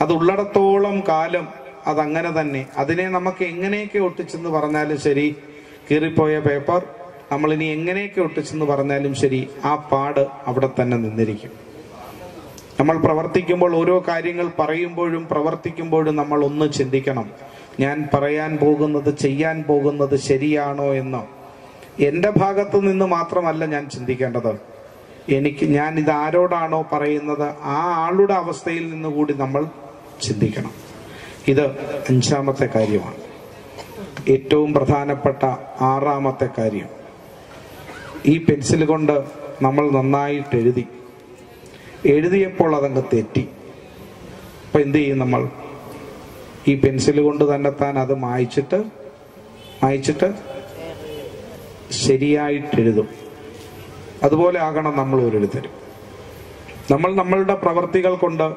അത് ഉള്ളിടത്തോളം കാലം അതങ്ങനെ തന്നെ. അതിനെ നമുക്ക് എങ്ങനെയൊക്കെ ഒട്ടിച്ചെന്ന് പറഞ്ഞാലും ശരി, കീറിപ്പോയ പേപ്പർ നമ്മളിനി എങ്ങനെയൊക്കെ ഒട്ടിച്ചെന്ന് പറഞ്ഞാലും ശരി, ആ പാട് അവിടെ തന്നെ നിന്നിരിക്കും. നമ്മൾ പ്രവർത്തിക്കുമ്പോൾ, ഓരോ കാര്യങ്ങൾ പറയുമ്പോഴും പ്രവർത്തിക്കുമ്പോഴും നമ്മൾ ഒന്ന് ചിന്തിക്കണം, ഞാൻ പറയാൻ പോകുന്നത് ചെയ്യാൻ പോകുന്നത് ശരിയാണോ എന്ന്. എൻ്റെ ഭാഗത്ത് നിന്ന് മാത്രമല്ല ഞാൻ ചിന്തിക്കേണ്ടത്, ഞാൻ ഇത് ആരോടാണോ പറയുന്നത് ആ ആളുടെ അവസ്ഥയിൽ നിന്നുകൂടി നമ്മൾ ചിന്തിക്കണം. ഇത് അഞ്ചാമത്തെ കാര്യമാണ്. ഏറ്റവും പ്രധാനപ്പെട്ട ആറാമത്തെ കാര്യം, ഈ പെൻസിൽ കൊണ്ട് നമ്മൾ നന്നായിട്ട് എഴുതിയപ്പോൾ അതങ്ങ് തെറ്റി. അപ്പം എന്ത് ചെയ്യും? നമ്മൾ ഈ പെൻസിൽ കൊണ്ട് തന്നെത്താൻ അത് മായ്ച്ചിട്ട് ശരിയായിട്ടെഴുതും. അതുപോലെ ആകണം നമ്മൾ ഓരോരുത്തരും. നമ്മൾ നമ്മളുടെ പ്രവർത്തികൾ കൊണ്ട്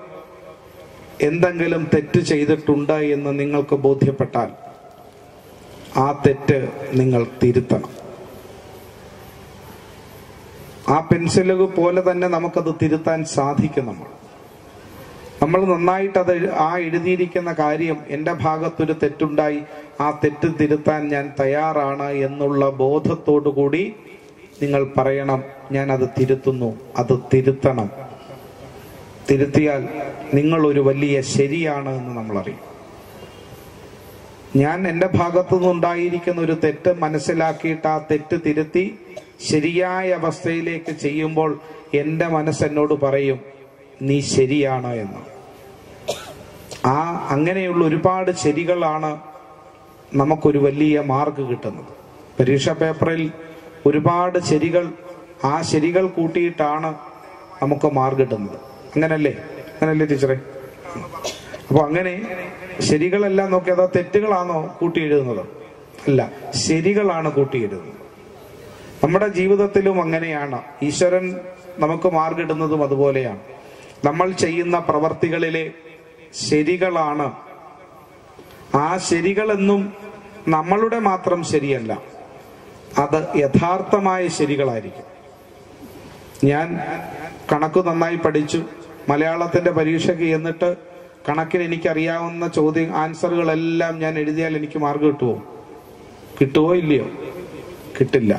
എന്തെങ്കിലും തെറ്റ് ചെയ്തിട്ടുണ്ട് എന്ന് നിങ്ങൾക്ക് ബോധ്യപ്പെട്ടാൽ ആ തെറ്റ് നിങ്ങൾ തിരുത്തണം. ആ പെൻസിൽ പോലെ തന്നെ നമുക്കത് തിരുത്താൻ സാധിക്കും. നമ്മൾ നന്നായിട്ടത് ആ എഴുതിയിരിക്കുന്ന കാര്യം, എൻ്റെ ഭാഗത്തൊരു തെറ്റുണ്ടായി, ആ തെറ്റ് തിരുത്താൻ ഞാൻ തയ്യാറാണ് എന്നുള്ള ബോധത്തോടു കൂടി നിങ്ങൾ പറയണം, ഞാൻ അത് തിരുത്തുന്നു. അത് തിരുത്തണം. തിരുത്തിയാൽ നിങ്ങൾ ഒരു വലിയ ശരിയാണ് എന്ന് നമ്മളറിയും. ഞാൻ എൻ്റെ ഭാഗത്തു നിന്നുണ്ടായിരിക്കുന്ന ഒരു തെറ്റ് മനസ്സിലാക്കിയിട്ട് ആ തെറ്റ് തിരുത്തി ശരിയായ അവസ്ഥയിലേക്ക് ചെയ്യുമ്പോൾ എൻ്റെ മനസ്സെന്നോട് പറയും, നീ ശരിയാണ് എന്ന്. ആ അങ്ങനെയുള്ള ഒരുപാട് ശരികളാണ് നമുക്കൊരു വലിയ മാർക്ക് കിട്ടുന്നത്. പരീക്ഷാ പേപ്പറിൽ ഒരുപാട് ശരികൾ, ആ ശരികൾ കൂട്ടിയിട്ടാണ് നമുക്ക് മാർക്ക് കിട്ടുന്നത്. അങ്ങനല്ലേ ടീച്ചറെ? അപ്പൊ അങ്ങനെ ശരികളെല്ലാം നോക്കി, അതാ തെറ്റുകളാണോ കൂട്ടിയിടുന്നത്? അല്ല, ശരികളാണ് കൂട്ടിയിടുന്നത്. നമ്മുടെ ജീവിതത്തിലും അങ്ങനെയാണ്. ഈശ്വരൻ നമുക്ക് മാർക്ക് ഇടുന്നതും അതുപോലെയാണ്. നമ്മൾ ചെയ്യുന്ന പ്രവർത്തികളിലെ ശരികളാണ്. ആ ശരികളെന്നും നമ്മളുടെ മാത്രം ശരിയല്ല, അത് യഥാർത്ഥമായ ശരികളായിരിക്കും. ഞാൻ കണക്ക് നന്നായി പഠിച്ചു, മലയാളത്തിന്റെ പരീക്ഷയ്ക്ക് എന്നിട്ട് കണക്കിന് എനിക്കറിയാവുന്ന ആൻസറുകളെല്ലാം ഞാൻ എഴുതിയാൽ എനിക്ക് മാർക്ക് കിട്ടുമോ ഇല്ലയോ? കിട്ടില്ല.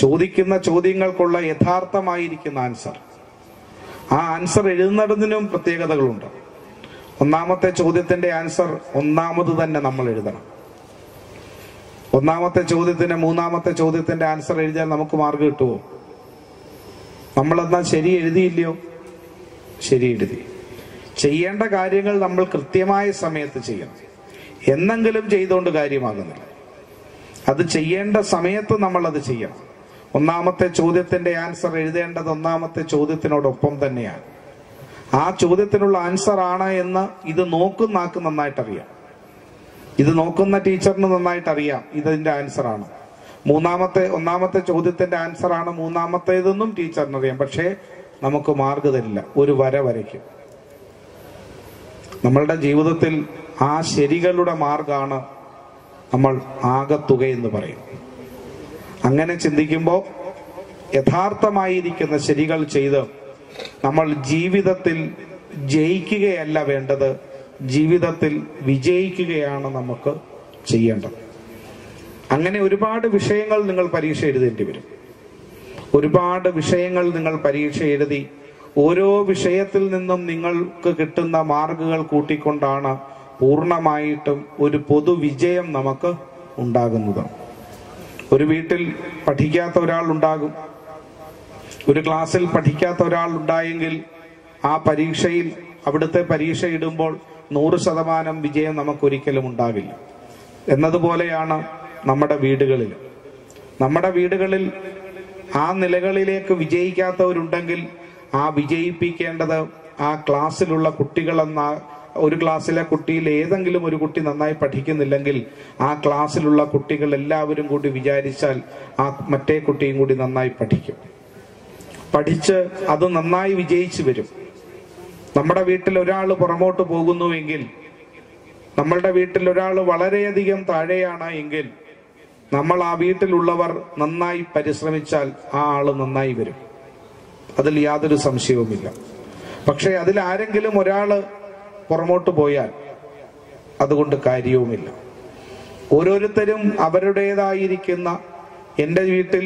ചോദിക്കുന്ന ചോദ്യങ്ങൾക്കുള്ള യഥാർത്ഥമായിരിക്കുന്ന ആൻസർ, ആ ആൻസർ എഴുതുന്നതിനും പ്രത്യേകതകളുണ്ട്. ഒന്നാമത്തെ ചോദ്യത്തിന്റെ ആൻസർ ഒന്നാമത് തന്നെ നമ്മൾ എഴുതണം. ഒന്നാമത്തെ ചോദ്യത്തിന് മൂന്നാമത്തെ ചോദ്യത്തിന്റെ ആൻസർ എഴുതിയാൽ നമുക്ക് മാർക്ക് കിട്ടുമോ? നമ്മളെന്നാൽ ശരി എഴുതിയില്ലയോ? ശരി എഴുതി. ചെയ്യേണ്ട കാര്യങ്ങൾ നമ്മൾ കൃത്യമായ സമയത്ത് ചെയ്യണം. എന്നെങ്കിലും ചെയ്തുകൊണ്ട് കാര്യമാകുന്നില്ല. അത് ചെയ്യേണ്ട സമയത്ത് നമ്മളത് ചെയ്യണം. ഒന്നാമത്തെ ചോദ്യത്തിന്റെ ആൻസർ എഴുതേണ്ടത് ഒന്നാമത്തെ ചോദ്യത്തിനോടൊപ്പം തന്നെയാണ്. ആ ചോദ്യത്തിനുള്ള ആൻസർ ആണ് എന്ന് ഇത് നോക്കുന്ന ആൾക്ക് നന്നായിട്ടറിയാം. ഇത് നോക്കുന്ന ടീച്ചറിന് നന്നായിട്ടറിയാം ഇതിന്റെ ആൻസർ ആണ്. ഒന്നാമത്തെ ചോദ്യത്തിന്റെ ആൻസർ ആണ് മൂന്നാമത്തേതെന്നും ടീച്ചറിനറിയാം. പക്ഷേ നമുക്ക് മാർക്ക് തരില്ല, ഒരു വര വരയ്ക്കും. നമ്മളുടെ ജീവിതത്തിൽ ആ ശരികളുടെ മാർഗമാണ് നമ്മൾ ആകത്തുക എന്ന് പറയും. അങ്ങനെ ചിന്തിക്കുമ്പോൾ യഥാർത്ഥമായിരിക്കുന്ന ശരികൾ ചെയ്ത് നമ്മൾ ജീവിതത്തിൽ ജയിക്കുകയല്ല വേണ്ടത്, ജീവിതത്തിൽ വിജയിക്കുകയാണ് നമുക്ക് ചെയ്യേണ്ടത്. അങ്ങനെ ഒരുപാട് വിഷയങ്ങൾ നിങ്ങൾ പരീക്ഷ എഴുതേണ്ടി വരും. ഒരുപാട് വിഷയങ്ങൾ നിങ്ങൾ പരീക്ഷ എഴുതി ഓരോ വിഷയത്തിൽ നിന്നും നിങ്ങൾക്ക് കിട്ടുന്ന മാർക്കുകൾ കൂട്ടിക്കൊണ്ടാണ് പൂർണ്ണമായിട്ടും ഒരു പൊതുവിജയം നമുക്ക് ഉണ്ടാകുന്നത്. ഒരു വീട്ടിൽ പഠിക്കാത്ത ഒരാൾ ഉണ്ടാകും, ഒരു ക്ലാസ്സിൽ പഠിക്കാത്ത ഒരാൾ ഉണ്ടായെങ്കിൽ ആ പരീക്ഷയിൽ, അവിടുത്തെ പരീക്ഷ ഇടുമ്പോൾ 100% വിജയം നമുക്കൊരിക്കലും ഉണ്ടാകില്ല. എന്നതുപോലെയാണ് നമ്മുടെ വീടുകളിൽ. നമ്മുടെ വീടുകളിൽ ആ നിലകളിലേക്ക് വിജയിക്കാത്തവരുണ്ടെങ്കിൽ ആ വിജയിപ്പിക്കേണ്ടത് ആ ക്ലാസ്സിലുള്ള കുട്ടികളെന്ന ഒരു ക്ലാസ്സിലെ കുട്ടിയിൽ ഏതെങ്കിലും ഒരു കുട്ടി നന്നായി പഠിക്കുന്നില്ലെങ്കിൽ ആ ക്ലാസ്സിലുള്ള കുട്ടികൾ എല്ലാവരും കൂടി വിചാരിച്ചാൽ ആ മറ്റേ കുട്ടിയും കൂടി നന്നായി പഠിക്കും, പഠിച്ച് അത് നന്നായി വിജയിച്ചു വരും. നമ്മുടെ വീട്ടിൽ ഒരാൾ പുറമോട്ട് പോകുന്നുവെങ്കിൽ, നമ്മളുടെ വീട്ടിൽ ഒരാൾ വളരെയധികം താഴെയാണ് എങ്കിൽ, നമ്മൾ ആ വീട്ടിലുള്ളവർ നന്നായി പരിശ്രമിച്ചാൽ ആ ആള് നന്നായി വരും, അതിൽ യാതൊരു സംശയവുമില്ല. പക്ഷെ അതിലാരെങ്കിലും ഒരാള് പുറമോട്ട് പോയാൽ അതുകൊണ്ട് കാര്യവുമില്ല. ഓരോരുത്തരും അവരുടേതായിരിക്കുന്ന, എൻ്റെ വീട്ടിൽ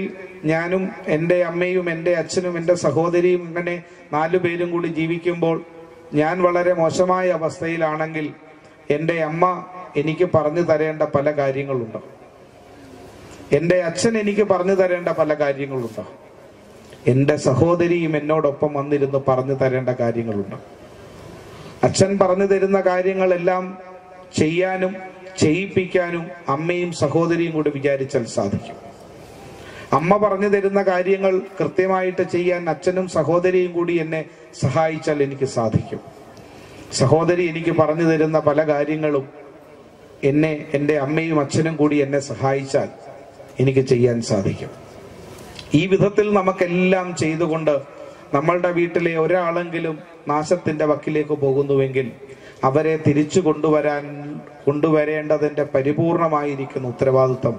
ഞാനും എൻ്റെ അമ്മയും എൻ്റെ അച്ഛനും എൻ്റെ സഹോദരിയും ഇങ്ങനെ 4 പേരും കൂടി ജീവിക്കുമ്പോൾ ഞാൻ വളരെ മോശമായ അവസ്ഥയിലാണെങ്കിൽ എൻ്റെ അമ്മ എനിക്ക് പറഞ്ഞു തരേണ്ട പല കാര്യങ്ങളുണ്ട്, എൻ്റെ അച്ഛൻ എനിക്ക് പറഞ്ഞു തരേണ്ട പല കാര്യങ്ങളുണ്ട്, എൻ്റെ സഹോദരിയും എന്നോടൊപ്പം വന്നിരുന്ന് പറഞ്ഞു തരേണ്ട കാര്യങ്ങളുണ്ട്. അച്ഛൻ പറഞ്ഞു തരുന്ന കാര്യങ്ങളെല്ലാം ചെയ്യാനും ചെയ്യിപ്പിക്കാനും അമ്മയും സഹോദരിയും കൂടി വിചാരിച്ചാൽ സാധിക്കും. അമ്മ പറഞ്ഞു തരുന്ന കാര്യങ്ങൾ കൃത്യമായിട്ട് ചെയ്യാൻ അച്ഛനും സഹോദരിയും കൂടി എന്നെ സഹായിച്ചാൽ എനിക്ക് സാധിക്കും. സഹോദരി എനിക്ക് പറഞ്ഞു തരുന്ന പല കാര്യങ്ങളും എൻ്റെ അമ്മയും അച്ഛനും കൂടി എന്നെ സഹായിച്ചാൽ എനിക്ക് ചെയ്യാൻ സാധിക്കും. ഈ വിധത്തിൽ നമുക്കെല്ലാം ചെയ്തുകൊണ്ട് നമ്മളുടെ വീട്ടിലെ ഒരാളെങ്കിലും നാശത്തിന്റെ വക്കിലേക്ക് പോകുന്നുവെങ്കിൽ അവരെ തിരിച്ചു കൊണ്ടുവരേണ്ടതിന്റെ പരിപൂർണമായിരിക്കുന്ന ഉത്തരവാദിത്വം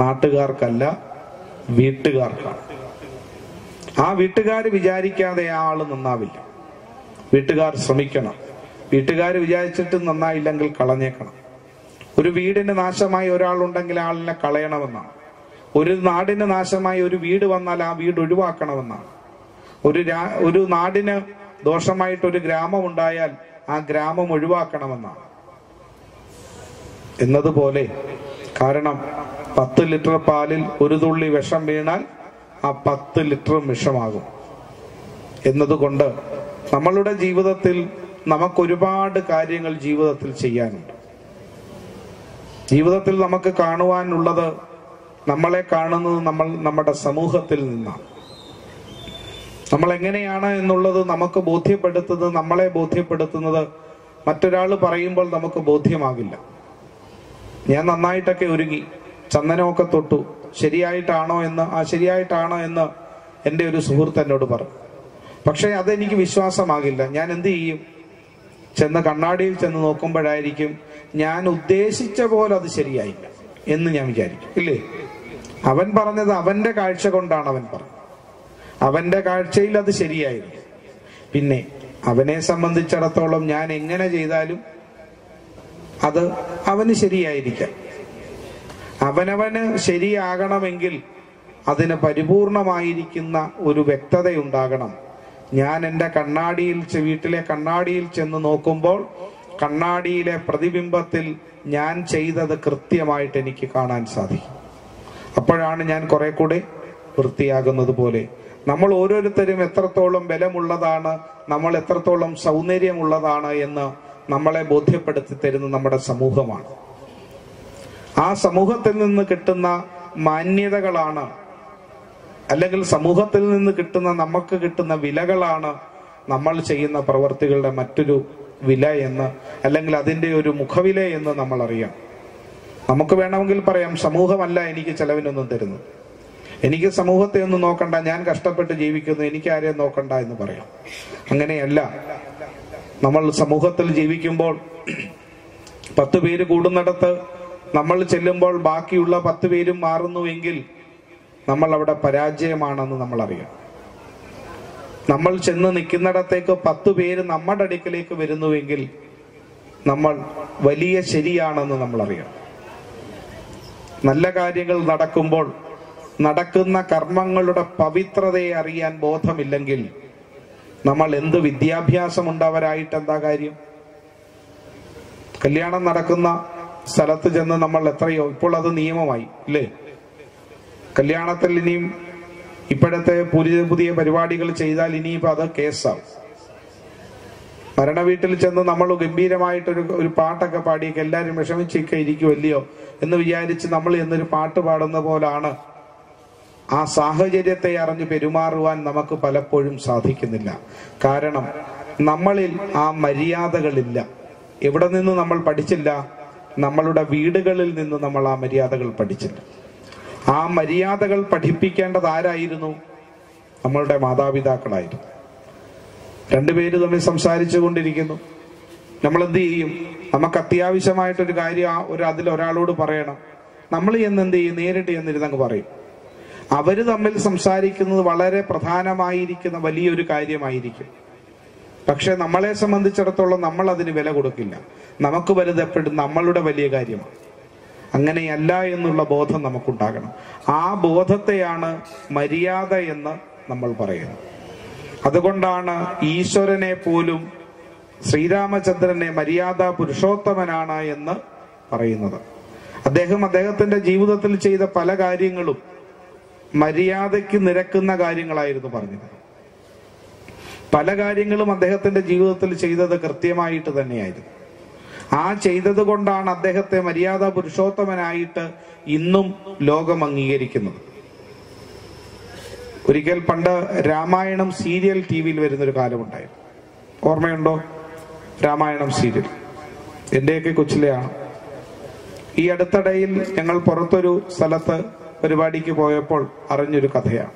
നാട്ടുകാർക്കല്ല, വീട്ടുകാർക്കാണ്. ആ വീട്ടുകാർ വിചാരിക്കാതെ ആ ആള് നന്നാവില്ല. വീട്ടുകാർ ശ്രമിക്കണം. വീട്ടുകാർ വിചാരിച്ചിട്ട് നന്നായില്ലെങ്കിൽ കളഞ്ഞേക്കണം. ഒരു വീടിന് നാശമായി ഒരാളുണ്ടെങ്കിൽ ആളിനെ കളയണമെന്നാണ്. ഒരു നാടിന് നാശമായി ഒരു വീട് വന്നാൽ ആ വീട് ഒഴിവാക്കണമെന്നാണ്. ഒരു നാടിന് ദോഷമായിട്ടൊരു ഗ്രാമം ഉണ്ടായാൽ ആ ഗ്രാമം ഒഴിവാക്കണമെന്നാണ് എന്നതുപോലെ. കാരണം 10 ലിറ്റർ പാലിൽ 1 തുള്ളി വിഷം വീണാൽ ആ 10 ലിറ്ററും വിഷമാകും എന്നതുകൊണ്ട് നമ്മളുടെ ജീവിതത്തിൽ നമുക്കൊരുപാട് കാര്യങ്ങൾ ജീവിതത്തിൽ ചെയ്യാനുണ്ട്. ജീവിതത്തിൽ നമുക്ക് കാണുവാനുള്ളത്, നമ്മളെ കാണുന്നത് നമ്മുടെ സമൂഹത്തിൽ നിന്നാണ്. നമ്മളെങ്ങനെയാണ് എന്നുള്ളത് നമുക്ക് നമ്മളെ ബോധ്യപ്പെടുത്തുന്നത് മറ്റൊരാൾ പറയുമ്പോൾ നമുക്ക് ബോധ്യമാകില്ല. ഞാൻ നന്നായിട്ടൊക്കെ ഒരുങ്ങി, ചന്ദനമൊക്കെ തൊട്ടു, ശരിയായിട്ടാണോ എന്ന് എൻ്റെ ഒരു സുഹൃത്ത് എന്നോട് പറഞ്ഞു. പക്ഷെ അതെനിക്ക് വിശ്വാസമാകില്ല. ഞാൻ എന്ത് ചെയ്യും? കണ്ണാടിയിൽ ചെന്ന് നോക്കുമ്പോഴായിരിക്കും ഞാൻ ഉദ്ദേശിച്ച പോലെ അത് ശരിയായില്ല എന്ന് ഞാൻ വിചാരിക്കും. ഇല്ലേ, അവൻ പറഞ്ഞത് അവൻ്റെ കാഴ്ച കൊണ്ടാണ്, അവൻ പറഞ്ഞത് അവന്റെ കാഴ്ചയിൽ അത് ശരിയായിരുന്നു. പിന്നെ അവനെ സംബന്ധിച്ചിടത്തോളം ഞാൻ എങ്ങനെ ചെയ്താലും അത് അവന് ശരിയായിരിക്കാം. അവനവന് ശരിയാകണമെങ്കിൽ അതിന് പരിപൂർണമായിരിക്കുന്ന ഒരു വ്യക്തതയുണ്ടാകണം. ഞാൻ എൻ്റെ വീട്ടിലെ കണ്ണാടിയിൽ ചെന്ന് നോക്കുമ്പോൾ കണ്ണാടിയിലെ പ്രതിബിംബത്തിൽ ഞാൻ ചെയ്തത് കൃത്യമായിട്ട് എനിക്ക് കാണാൻ സാധിക്കും. അപ്പോഴാണ് ഞാൻ കുറെ കൂടെ വൃത്തിയാകുന്നത് പോലെ. നമ്മൾ ഓരോരുത്തരും എത്രത്തോളം ബലമുള്ളതാണ്, നമ്മൾ എത്രത്തോളം സൗന്ദര്യമുള്ളതാണ് എന്ന് നമ്മളെ ബോധ്യപ്പെടുത്തി തരുന്ന നമ്മുടെ സമൂഹമാണ്. ആ സമൂഹത്തിൽ നിന്ന് കിട്ടുന്ന മാന്യതകളാണ്, അല്ലെങ്കിൽ സമൂഹത്തിൽ നിന്ന് നമുക്ക് കിട്ടുന്ന വിലകളാണ് നമ്മൾ ചെയ്യുന്ന പ്രവർത്തികളുടെ മറ്റൊരു വില എന്ന്, അല്ലെങ്കിൽ അതിൻ്റെ ഒരു മുഖവില എന്ന് നമ്മൾ അറിയാം. നമുക്ക് വേണമെങ്കിൽ പറയാം, സമൂഹമല്ല എനിക്ക് ചെലവിനൊന്നും തരുന്നത്, എനിക്ക് സമൂഹത്തെ ഒന്നും നോക്കണ്ട, ഞാൻ കഷ്ടപ്പെട്ട് ജീവിക്കുന്നു, എനിക്ക് ആരെയും നോക്കണ്ട എന്ന് പറയാം. അങ്ങനെയല്ല. നമ്മൾ സമൂഹത്തിൽ ജീവിക്കുമ്പോൾ 10 പേര് കൂടുന്നിടത്ത് നമ്മൾ ചെല്ലുമ്പോൾ ബാക്കിയുള്ള 10 പേരും മാറുന്നുവെങ്കിൽ നമ്മൾ അവിടെ പരാജയമാണെന്ന് നമ്മൾ അറിയാം. നമ്മൾ ചെന്ന് നിൽക്കുന്നിടത്തേക്ക് 10 പേര് നമ്മുടെ അടുക്കിലേക്ക് വരുന്നുവെങ്കിൽ നമ്മൾ വലിയ ശരിയാണെന്ന് നമ്മൾ അറിയാം. നല്ല കാര്യങ്ങൾ നടക്കുന്ന കർമ്മങ്ങളുടെ പവിത്രതയെ അറിയാൻ ബോധമില്ലെങ്കിൽ നമ്മൾ എന്ത് വിദ്യാഭ്യാസമുണ്ടവരായിട്ട് എന്താ കാര്യം? കല്യാണം നടക്കുന്ന സ്ഥലത്ത് ചെന്ന് നമ്മൾ എത്രയോ, ഇപ്പോൾ അത് നിയമമായി ഇല്ലേ, കല്യാണത്തിൽ ഇനിയും ഇപ്പോഴത്തെ പുതിയ പരിപാടികൾ ചെയ്താൽ ഇനിയിപ്പോൾ അത് കേസാവും. മരണ വീട്ടിൽ ചെന്ന് നമ്മൾ ഗംഭീരമായിട്ടൊരു പാട്ടൊക്കെ പാടിയൊക്കെ എല്ലാവരും വിഷമിച്ചൊക്കെ ഇരിക്കുമല്ലയോ എന്ന് വിചാരിച്ച് നമ്മൾ എന്നൊരു പാട്ട് പാടുന്ന പോലാണ് ആ സാഹചര്യത്തെ അറിഞ്ഞ് പെരുമാറുവാൻ നമുക്ക് പലപ്പോഴും സാധിക്കുന്നില്ല. കാരണം നമ്മളിൽ ആ മര്യാദകളില്ല. എവിടെ നിന്ന് നമ്മൾ പഠിച്ചില്ല? നമ്മളുടെ വീടുകളിൽ നിന്ന് നമ്മൾ ആ മര്യാദകൾ പഠിച്ചില്ല. ആ മര്യാദകൾ പഠിപ്പിക്കേണ്ടത് ആരായിരുന്നു? നമ്മളുടെ മാതാപിതാക്കളായിരുന്നു. രണ്ടുപേര് തമ്മിൽ സംസാരിച്ചു കൊണ്ടിരിക്കുന്നു, നമ്മളെന്ത് ചെയ്യും? നമുക്ക് അത്യാവശ്യമായിട്ടൊരു കാര്യം അതിലൊരാളോട് പറയണം, നമ്മൾ എന്ത് ചെയ്യും? നേരിട്ട് ചെന്നിരുന്നങ്ങ് പറയും. അവര് തമ്മിൽ സംസാരിക്കുന്നത് വളരെ പ്രധാനമായിരിക്കുന്ന വലിയൊരു കാര്യമായിരിക്കും. പക്ഷെ നമ്മളെ സംബന്ധിച്ചിടത്തോളം നമ്മൾ അതിന് വില കൊടുക്കില്ല. നമുക്ക് വലുതപ്പെടും നമ്മളുടെ വലിയ കാര്യമാണ്. അങ്ങനെയല്ല എന്നുള്ള ബോധം നമുക്കുണ്ടാകണം. ആ ബോധത്തെയാണ് മര്യാദ എന്ന് നമ്മൾ പറയുന്നത്. അതുകൊണ്ടാണ് ഈശ്വരനെ പോലും ശ്രീരാമചന്ദ്രനെ മര്യാദ പുരുഷോത്തമനാണ് എന്ന് പറയുന്നത്. അദ്ദേഹം അദ്ദേഹത്തിന്റെ ജീവിതത്തിൽ ചെയ്ത പല കാര്യങ്ങളും മര്യാദയ്ക്ക് നിരക്കുന്ന കാര്യങ്ങളായിരുന്നു പറഞ്ഞത്. പല കാര്യങ്ങളും അദ്ദേഹത്തിന്റെ ജീവിതത്തിൽ ചെയ്തത് കൃത്യമായിട്ട് തന്നെയായിരുന്നു. ആ ചെയ്തത് കൊണ്ടാണ് അദ്ദേഹത്തെ മര്യാദ പുരുഷോത്തമനായിട്ട് ഇന്നും ലോകം അംഗീകരിക്കുന്നത്. ഒരിക്കൽ പണ്ട് രാമായണം സീരിയൽ ടി വിയിൽ വരുന്നൊരു കാലമുണ്ടായിരുന്നു, ഓർമ്മയുണ്ടോ? രാമായണം സീരിയൽ എൻ്റെയൊക്കെ കൊച്ചിലെയാണ്. ഈ അടുത്തിടയിൽ ഞങ്ങൾ പുറത്തൊരു സ്ഥലത്ത് പരിപാടിക്ക് പോയപ്പോൾ അറിഞ്ഞൊരു കഥയാണ്.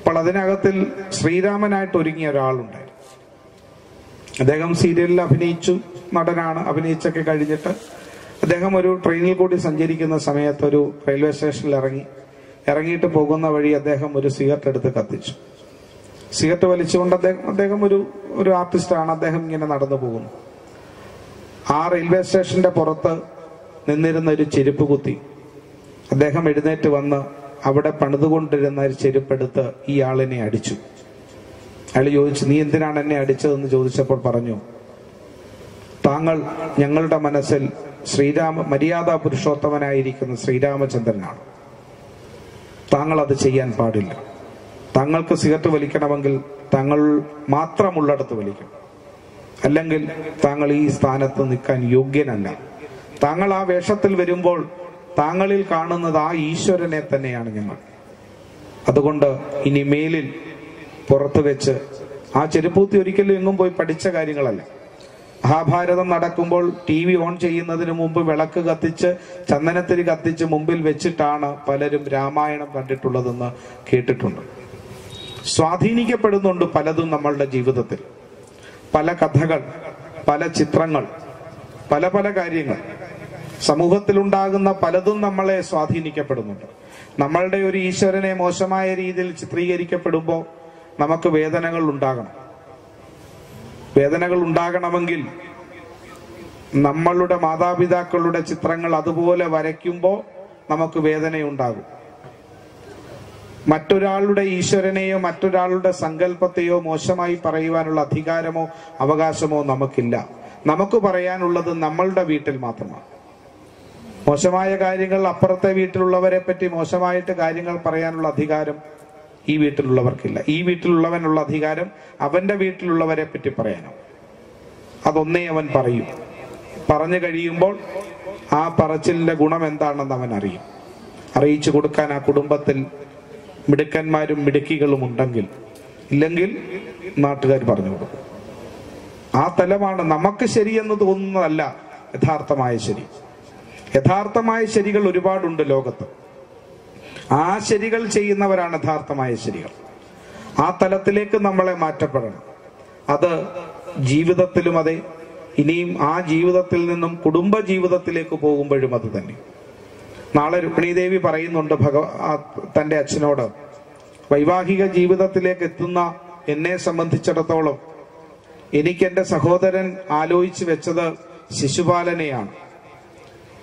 അപ്പോൾ അതിനകത്തിൽ ശ്രീരാമനായിട്ട് ഒരുങ്ങിയ ഒരാളുണ്ടായിരുന്നു. അദ്ദേഹം സീരിയലിൽ അഭിനയിച്ചു, നടനാണ്. അഭിനയിച്ചൊക്കെ കഴിഞ്ഞിട്ട് അദ്ദേഹം ഒരു ട്രെയിനിൽ കൂടി സഞ്ചരിക്കുന്ന സമയത്ത് ഒരു റെയിൽവേ സ്റ്റേഷനിൽ ഇറങ്ങിയിട്ട് പോകുന്ന വഴി അദ്ദേഹം ഒരു സിഗരറ്റ് എടുത്ത് കത്തിച്ചു. സിഗരറ്റ് വലിച്ചുകൊണ്ട് അദ്ദേഹം ഒരു ആർട്ടിസ്റ്റാണ്. അദ്ദേഹം ഇങ്ങനെ നടന്നു പോകുന്നു. ആ റെയിൽവേ സ്റ്റേഷന്റെ പുറത്ത് നിന്നിരുന്ന ഒരു ചെരുപ്പ് കുത്തി അദ്ദേഹം എഴുന്നേറ്റ് വന്ന് അവിടെ പണിതുകൊണ്ടിരുന്ന ഒരു ചെരുപ്പെടുത്ത് ഈ ആളിനെ അടിച്ചു. അയാൾ ചോദിച്ചു, നീ എന്തിനാണ് എന്നെ അടിച്ചതെന്ന് ചോദിച്ചപ്പോൾ പറഞ്ഞു, താങ്കൾ ഞങ്ങളുടെ മനസ്സിൽ മര്യാദ പുരുഷോത്തമനായിരിക്കുന്ന ശ്രീരാമചന്ദ്രനാണ്, താങ്കൾ അത് ചെയ്യാൻ പാടില്ല. താങ്കൾക്ക് സിഗരറ്റ് വലിക്കണമെങ്കിൽ താങ്കൾ മാത്രമുള്ളിടത്ത് വലിക്കണം, അല്ലെങ്കിൽ താങ്കൾ ഈ സ്ഥാനത്ത് നിൽക്കാൻ യോഗ്യനല്ല. താങ്കൾ ആ വേഷത്തിൽ വരുമ്പോൾ താങ്കളിൽ കാണുന്നത് ആ ഈശ്വരനെ തന്നെയാണ് ഞങ്ങൾ. അതുകൊണ്ട് ഇനി മേലിൽ പുറത്തു വെച്ച് ആ ചെരുപ്പൂത്തി ഒരിക്കലും എങ്ങും പോയി പഠിച്ച കാര്യങ്ങളല്ല. മഹാഭാരതം നടക്കുമ്പോൾ ടി വി ഓൺ ചെയ്യുന്നതിന് മുമ്പ് വിളക്ക് കത്തിച്ച് ചന്ദനത്തിരി കത്തിച്ച് മുമ്പിൽ വെച്ചിട്ടാണ് പലരും രാമായണം കണ്ടിട്ടുള്ളതെന്ന് കേട്ടിട്ടുണ്ട്. സ്വാധീനിക്കപ്പെടുന്നുണ്ട് പലതും നമ്മളുടെ ജീവിതത്തിൽ. പല കഥകൾ, പല ചിത്രങ്ങൾ, പല പല കാര്യങ്ങൾ സമൂഹത്തിലുണ്ടാകുന്ന പലതും നമ്മളെ സ്വാധീനിക്കപ്പെടുന്നുണ്ട്. നമ്മളുടെ ഒരു ഈശ്വരനെ മോശമായ രീതിയിൽ ചിത്രീകരിക്കപ്പെടുമ്പോൾ നമുക്ക് വേദനകൾ ഉണ്ടാകണം. വേദനകൾ ഉണ്ടാകണമെങ്കിൽ നമ്മളുടെ മാതാപിതാക്കളുടെ ചിത്രങ്ങൾ അതുപോലെ വരയ്ക്കുമ്പോൾ നമുക്ക് വേദനയുണ്ടാകും. മറ്റൊരാളുടെ ഈശ്വരനെയോ മറ്റൊരാളുടെ സങ്കല്പത്തെയോ മോശമായി പറയുവാനുള്ള അധികാരമോ അവകാശമോ നമുക്കില്ല. നമുക്ക് പറയാനുള്ളത് നമ്മളുടെ വീട്ടിൽ മാത്രമാണ്. മോശമായ കാര്യങ്ങൾ അപ്പുറത്തെ വീട്ടിലുള്ളവരെ പറ്റി മോശമായിട്ട് കാര്യങ്ങൾ പറയാനുള്ള അധികാരം ഈ വീട്ടിലുള്ളവർക്കില്ല. ഈ വീട്ടിലുള്ളവനുള്ള അധികാരം അവന്റെ വീട്ടിലുള്ളവരെ പറ്റി പറയാനോ. അതൊന്നേ അവൻ പറയും. പറഞ്ഞു കഴിയുമ്പോൾ ആ പറച്ചിലിന്റെ ഗുണം എന്താണെന്ന് അവൻ അറിയും. അറിയിച്ചു കൊടുക്കാൻ ആ കുടുംബത്തിൽ മിടുക്കന്മാരും മിടുക്കികളും ഉണ്ടെങ്കിൽ, ഇല്ലെങ്കിൽ നാട്ടുകാർ പറഞ്ഞു കൊടുക്കും. ആ തലമാണ് നമുക്ക് ശരിയെന്ന് തോന്നുന്നതല്ല യഥാർത്ഥമായ ശരി. യഥാർത്ഥമായ ശരികൾ ഒരുപാടുണ്ട് ലോകത്ത്. ആ ശരികൾ ചെയ്യുന്നവരാണ് യഥാർത്ഥമായ ശരികൾ. ആ തലത്തിലേക്ക് നമ്മളെ മാറ്റപ്പെടണം. അത് ജീവിതത്തിലും അതെ, ഇനിയും ആ ജീവിതത്തിൽ നിന്നും കുടുംബ ജീവിതത്തിലേക്ക് പോകുമ്പോഴും അത് തന്നെ. നാളെ രുക്മിണീദേവി പറയുന്നുണ്ട് തന്റെ അച്ഛനോട്, വൈവാഹിക ജീവിതത്തിലേക്ക് എത്തുന്ന എന്നെ സംബന്ധിച്ചിടത്തോളം എനിക്ക് എൻ്റെ സഹോദരൻ ആലോചിച്ച് വെച്ചത് ശിശുപാലനെയാണ്.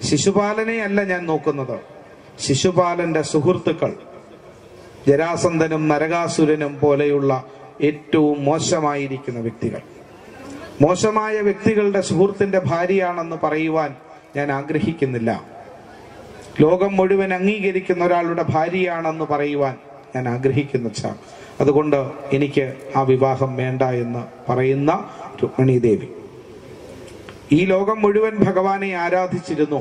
ശിശുപാലനെയല്ല ഞാൻ നോക്കുന്നത്, ശിശുപാലന്റെ സുഹൃത്തുക്കൾ, ജരാസന്ധനും നരകാസുരനും പോലെയുള്ള ഏറ്റവും മോശമായിരിക്കുന്ന വ്യക്തികൾ. മോശമായ വ്യക്തികളുടെ സുഹൃത്തിന്റെ ഭാര്യയാണെന്ന് പറയുവാൻ ഞാൻ ആഗ്രഹിക്കുന്നില്ല. ലോകം മുഴുവൻ അംഗീകരിക്കുന്ന ഒരാളുടെ ഭാര്യയാണെന്ന് പറയുവാൻ ഞാൻ ആഗ്രഹിക്കുന്നു. അതുകൊണ്ട് എനിക്ക് ആ വിവാഹം വേണ്ട എന്ന് പറയുന്ന രുക്മിണീദേവി ഈ ലോകം മുഴുവൻ ഭഗവാനെ ആരാധിച്ചിരുന്നു.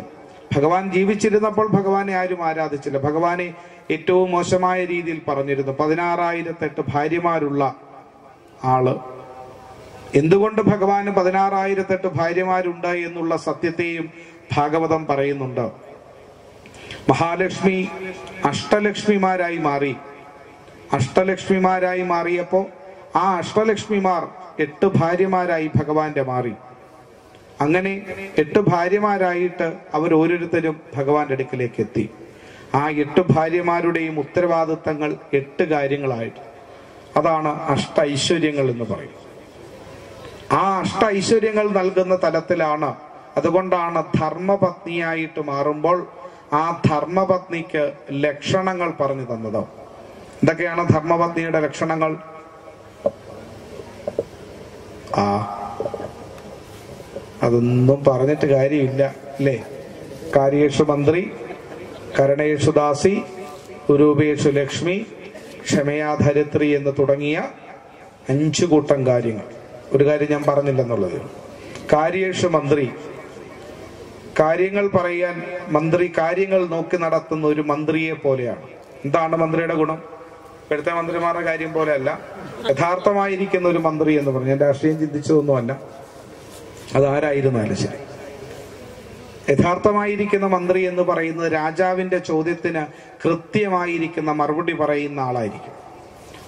ഭഗവാൻ ജീവിച്ചിരുന്നപ്പോൾ ഭഗവാനെ ആരും ആരാധിച്ചില്ല. ഭഗവാനെ ഏറ്റവും മോശമായ രീതിയിൽ പറഞ്ഞിരുന്നു. 16,008 ഭാര്യമാരുള്ള ആള് എന്തുകൊണ്ട് ഭഗവാന് 16,008 ഭാര്യമാരുണ്ട് എന്നുള്ള സത്യത്തെയും ഭാഗവതം പറയുന്നുണ്ട്. മഹാലക്ഷ്മി അഷ്ടലക്ഷ്മിമാരായി മാറി. അഷ്ടലക്ഷ്മിമാരായി മാറിയപ്പോൾ ആ അഷ്ടലക്ഷ്മിമാർ 8 ഭാര്യമാരായി ഭഗവാന്റെ മാറി. അങ്ങനെ 8 ഭാര്യമാരായിട്ട് അവർ ഓരോരുത്തരും ഭഗവാന്റെ അടുക്കിലേക്ക് എത്തി. ആ 8 ഭാര്യമാരുടെയും ഉത്തരവാദിത്തങ്ങൾ 8 കാര്യങ്ങളായിട്ട്, അതാണ് അഷ്ട ഐശ്വര്യങ്ങൾ എന്ന് പറയും. ആ അഷ്ട ഐശ്വര്യങ്ങൾ നൽകുന്ന തലത്തിലാണ്. അതുകൊണ്ടാണ് ധർമ്മപത്നിയായിട്ട് മാറുമ്പോൾ ആ ധർമ്മപത്നിക്ക് ലക്ഷണങ്ങൾ പറഞ്ഞു തന്നത്. എന്തൊക്കെയാണ് ധർമ്മപത്നിയുടെ ലക്ഷണങ്ങൾ? അതൊന്നും പറഞ്ഞിട്ട് കാര്യമില്ല അല്ലേ? കാര്യേഷു മന്ത്രി, കരണേഷു ദാസി, ഉരൂപേഷു ലക്ഷ്മി, ക്ഷമയാധരിത്രി എന്ന് തുടങ്ങിയ 5 കൂട്ടം കാര്യങ്ങൾ. ഒരു കാര്യം ഞാൻ പറഞ്ഞില്ലെന്നുള്ളത്, കാര്യേഷു മന്ത്രി, കാര്യങ്ങൾ പറയാൻ മന്ത്രി, കാര്യങ്ങൾ നോക്കി നടത്തുന്ന ഒരു മന്ത്രിയെ പോലെയാണ്. എന്താണ് മന്ത്രിയുടെ ഗുണം? ഇപ്പോഴത്തെ മന്ത്രിമാരുടെ കാര്യം പോലെയല്ല, യഥാർത്ഥമായിരിക്കുന്ന ഒരു മന്ത്രി എന്ന് പറഞ്ഞു. ഞാൻ രാഷ്ട്രീയം ചിന്തിച്ചതൊന്നുമല്ല, അതാരായിരുന്നാലും ശരി. യഥാർത്ഥമായിരിക്കുന്ന മന്ത്രി എന്ന് പറയുന്നത് രാജാവിന്റെ ചോദ്യത്തിന് കൃത്യമായിരിക്കുന്ന മറുപടി പറയുന്ന ആളായിരിക്കും.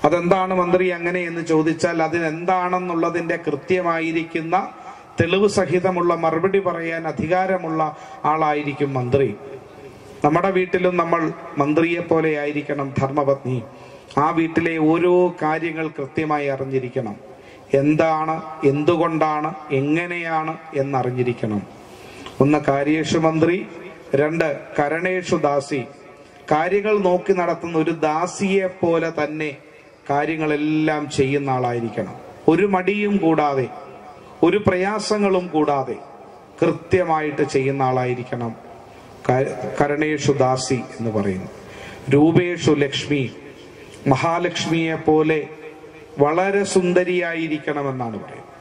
അതെന്താണ് മന്ത്രി അങ്ങനെ എന്ന് ചോദിച്ചാൽ അതിനെന്താണെന്നുള്ളതിന്റെ കൃത്യമായിരിക്കുന്ന തെളിവ് സഹിതമുള്ള മറുപടി പറയാൻ അധികാരമുള്ള ആളായിരിക്കും മന്ത്രി. നമ്മുടെ വീട്ടിലും നമ്മൾ മന്ത്രിയെ പോലെ ആയിരിക്കണം ധർമ്മപത്നി. ആ വീട്ടിലെ ഓരോ കാര്യങ്ങൾ കൃത്യമായി അറിഞ്ഞിരിക്കണം. എന്താണ്, എന്തുകൊണ്ടാണ്, എങ്ങനെയാണ് എന്നറിഞ്ഞിരിക്കണം. 1 കാര്യേഷു മന്ത്രി, 2 കരണേഷു ദാസി, കാര്യങ്ങൾ നോക്കി നടത്തുന്ന ഒരു ദാസിയെ പോലെ തന്നെ കാര്യങ്ങളെല്ലാം ചെയ്യുന്ന ആളായിരിക്കണം. ഒരു മടിയും കൂടാതെ, ഒരു പ്രയാസങ്ങളും കൂടാതെ കൃത്യമായിട്ട് ചെയ്യുന്ന ആളായിരിക്കണം കരണേഷു ദാസി എന്ന് പറയുന്നു. രൂപേഷു ലക്ഷ്മി, മഹാലക്ഷ്മിയെ പോലെ വളരെ സുന്ദരിയായിരിക്കണമെന്നാണ് പറയുന്നത്.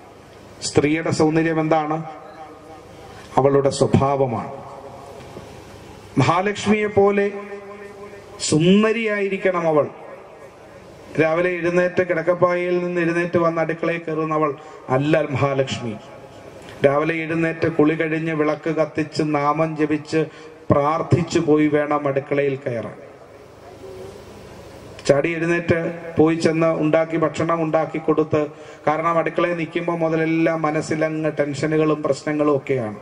സ്ത്രീയുടെ സൗന്ദര്യം എന്താണ്? അവളുടെ സ്വഭാവമാണ്. മഹാലക്ഷ്മിയെ പോലെ സുന്ദരിയായിരിക്കണം അവൾ. രാവിലെ എഴുന്നേറ്റ് കിടക്കപ്പായയിൽ നിന്ന് എഴുന്നേറ്റ് വന്ന് അടുക്കളയിൽ കയറുന്നവൾ അല്ല മഹാലക്ഷ്മി. രാവിലെ എഴുന്നേറ്റ് കുളി കഴിഞ്ഞ് വിളക്ക് കത്തിച്ച് നാമം ജപിച്ച് പ്രാർത്ഥിച്ചു പോയി വേണം അടുക്കളയിൽ കയറാൻ. ചാടി എഴുന്നേറ്റ് പോയി ചെന്ന് ഉണ്ടാക്കി ഭക്ഷണം ഉണ്ടാക്കി കൊടുത്ത്, കാരണം അടുക്കളയിൽ നിൽക്കുമ്പോൾ മുതലെല്ലാം മനസ്സിലങ്ങ് ടെൻഷനുകളും പ്രശ്നങ്ങളും ഒക്കെയാണ്.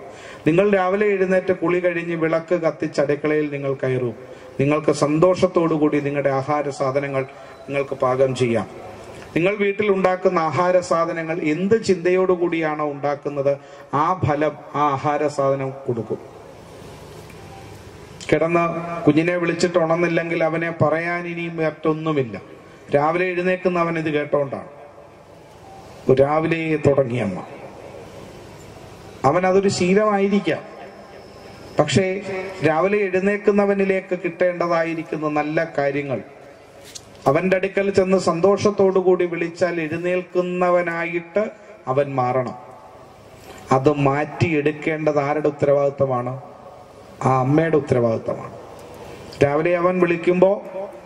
നിങ്ങൾ രാവിലെ എഴുന്നേറ്റ് കുളി കഴിഞ്ഞ് വിളക്ക് കത്തിച്ച് അടുക്കളയിൽ നിങ്ങൾ കയറൂ. നിങ്ങൾക്ക് സന്തോഷത്തോടു കൂടി നിങ്ങളുടെ ആഹാര സാധനങ്ങൾ നിങ്ങൾക്ക് പാകം ചെയ്യാം. നിങ്ങൾ വീട്ടിൽ ഉണ്ടാക്കുന്ന ആഹാര സാധനങ്ങൾ എന്ത് ചിന്തയോടുകൂടിയാണോ ഉണ്ടാക്കുന്നത് ആ ഫലം ആ ആഹാര സാധനം കൊടുക്കും. കിടന്ന് കുഞ്ഞിനെ വിളിച്ചിട്ട് ഉണർന്നില്ലെങ്കിൽ അവനെ പറയാൻ ഇനിയും മറ്റൊന്നുമില്ല. രാവിലെ എഴുന്നേക്കുന്നവൻ ഇത് കേട്ടോണ്ടാണ്. രാവിലെ തുടങ്ങിയമ്മ, അവൻ അതൊരു ശീലമായിരിക്കാം. പക്ഷേ രാവിലെ എഴുന്നേക്കുന്നവനിലേക്ക് കിട്ടേണ്ടതായിരിക്കുന്ന നല്ല കാര്യങ്ങൾ അവൻ്റെ അടുക്കൽ ചെന്ന് സന്തോഷത്തോടു കൂടി വിളിച്ചാൽ എഴുന്നേൽക്കുന്നവനായിട്ട് അവൻ മാറണം. അത് മാറ്റിയെടുക്കേണ്ടത് ആരുടെ ഉത്തരവാദിത്തമാണ്? ആ അമ്മയുടെ ഉത്തരവാദിത്തമാണ്. രാവിലെ അവൻ വിളിക്കുമ്പോൾ,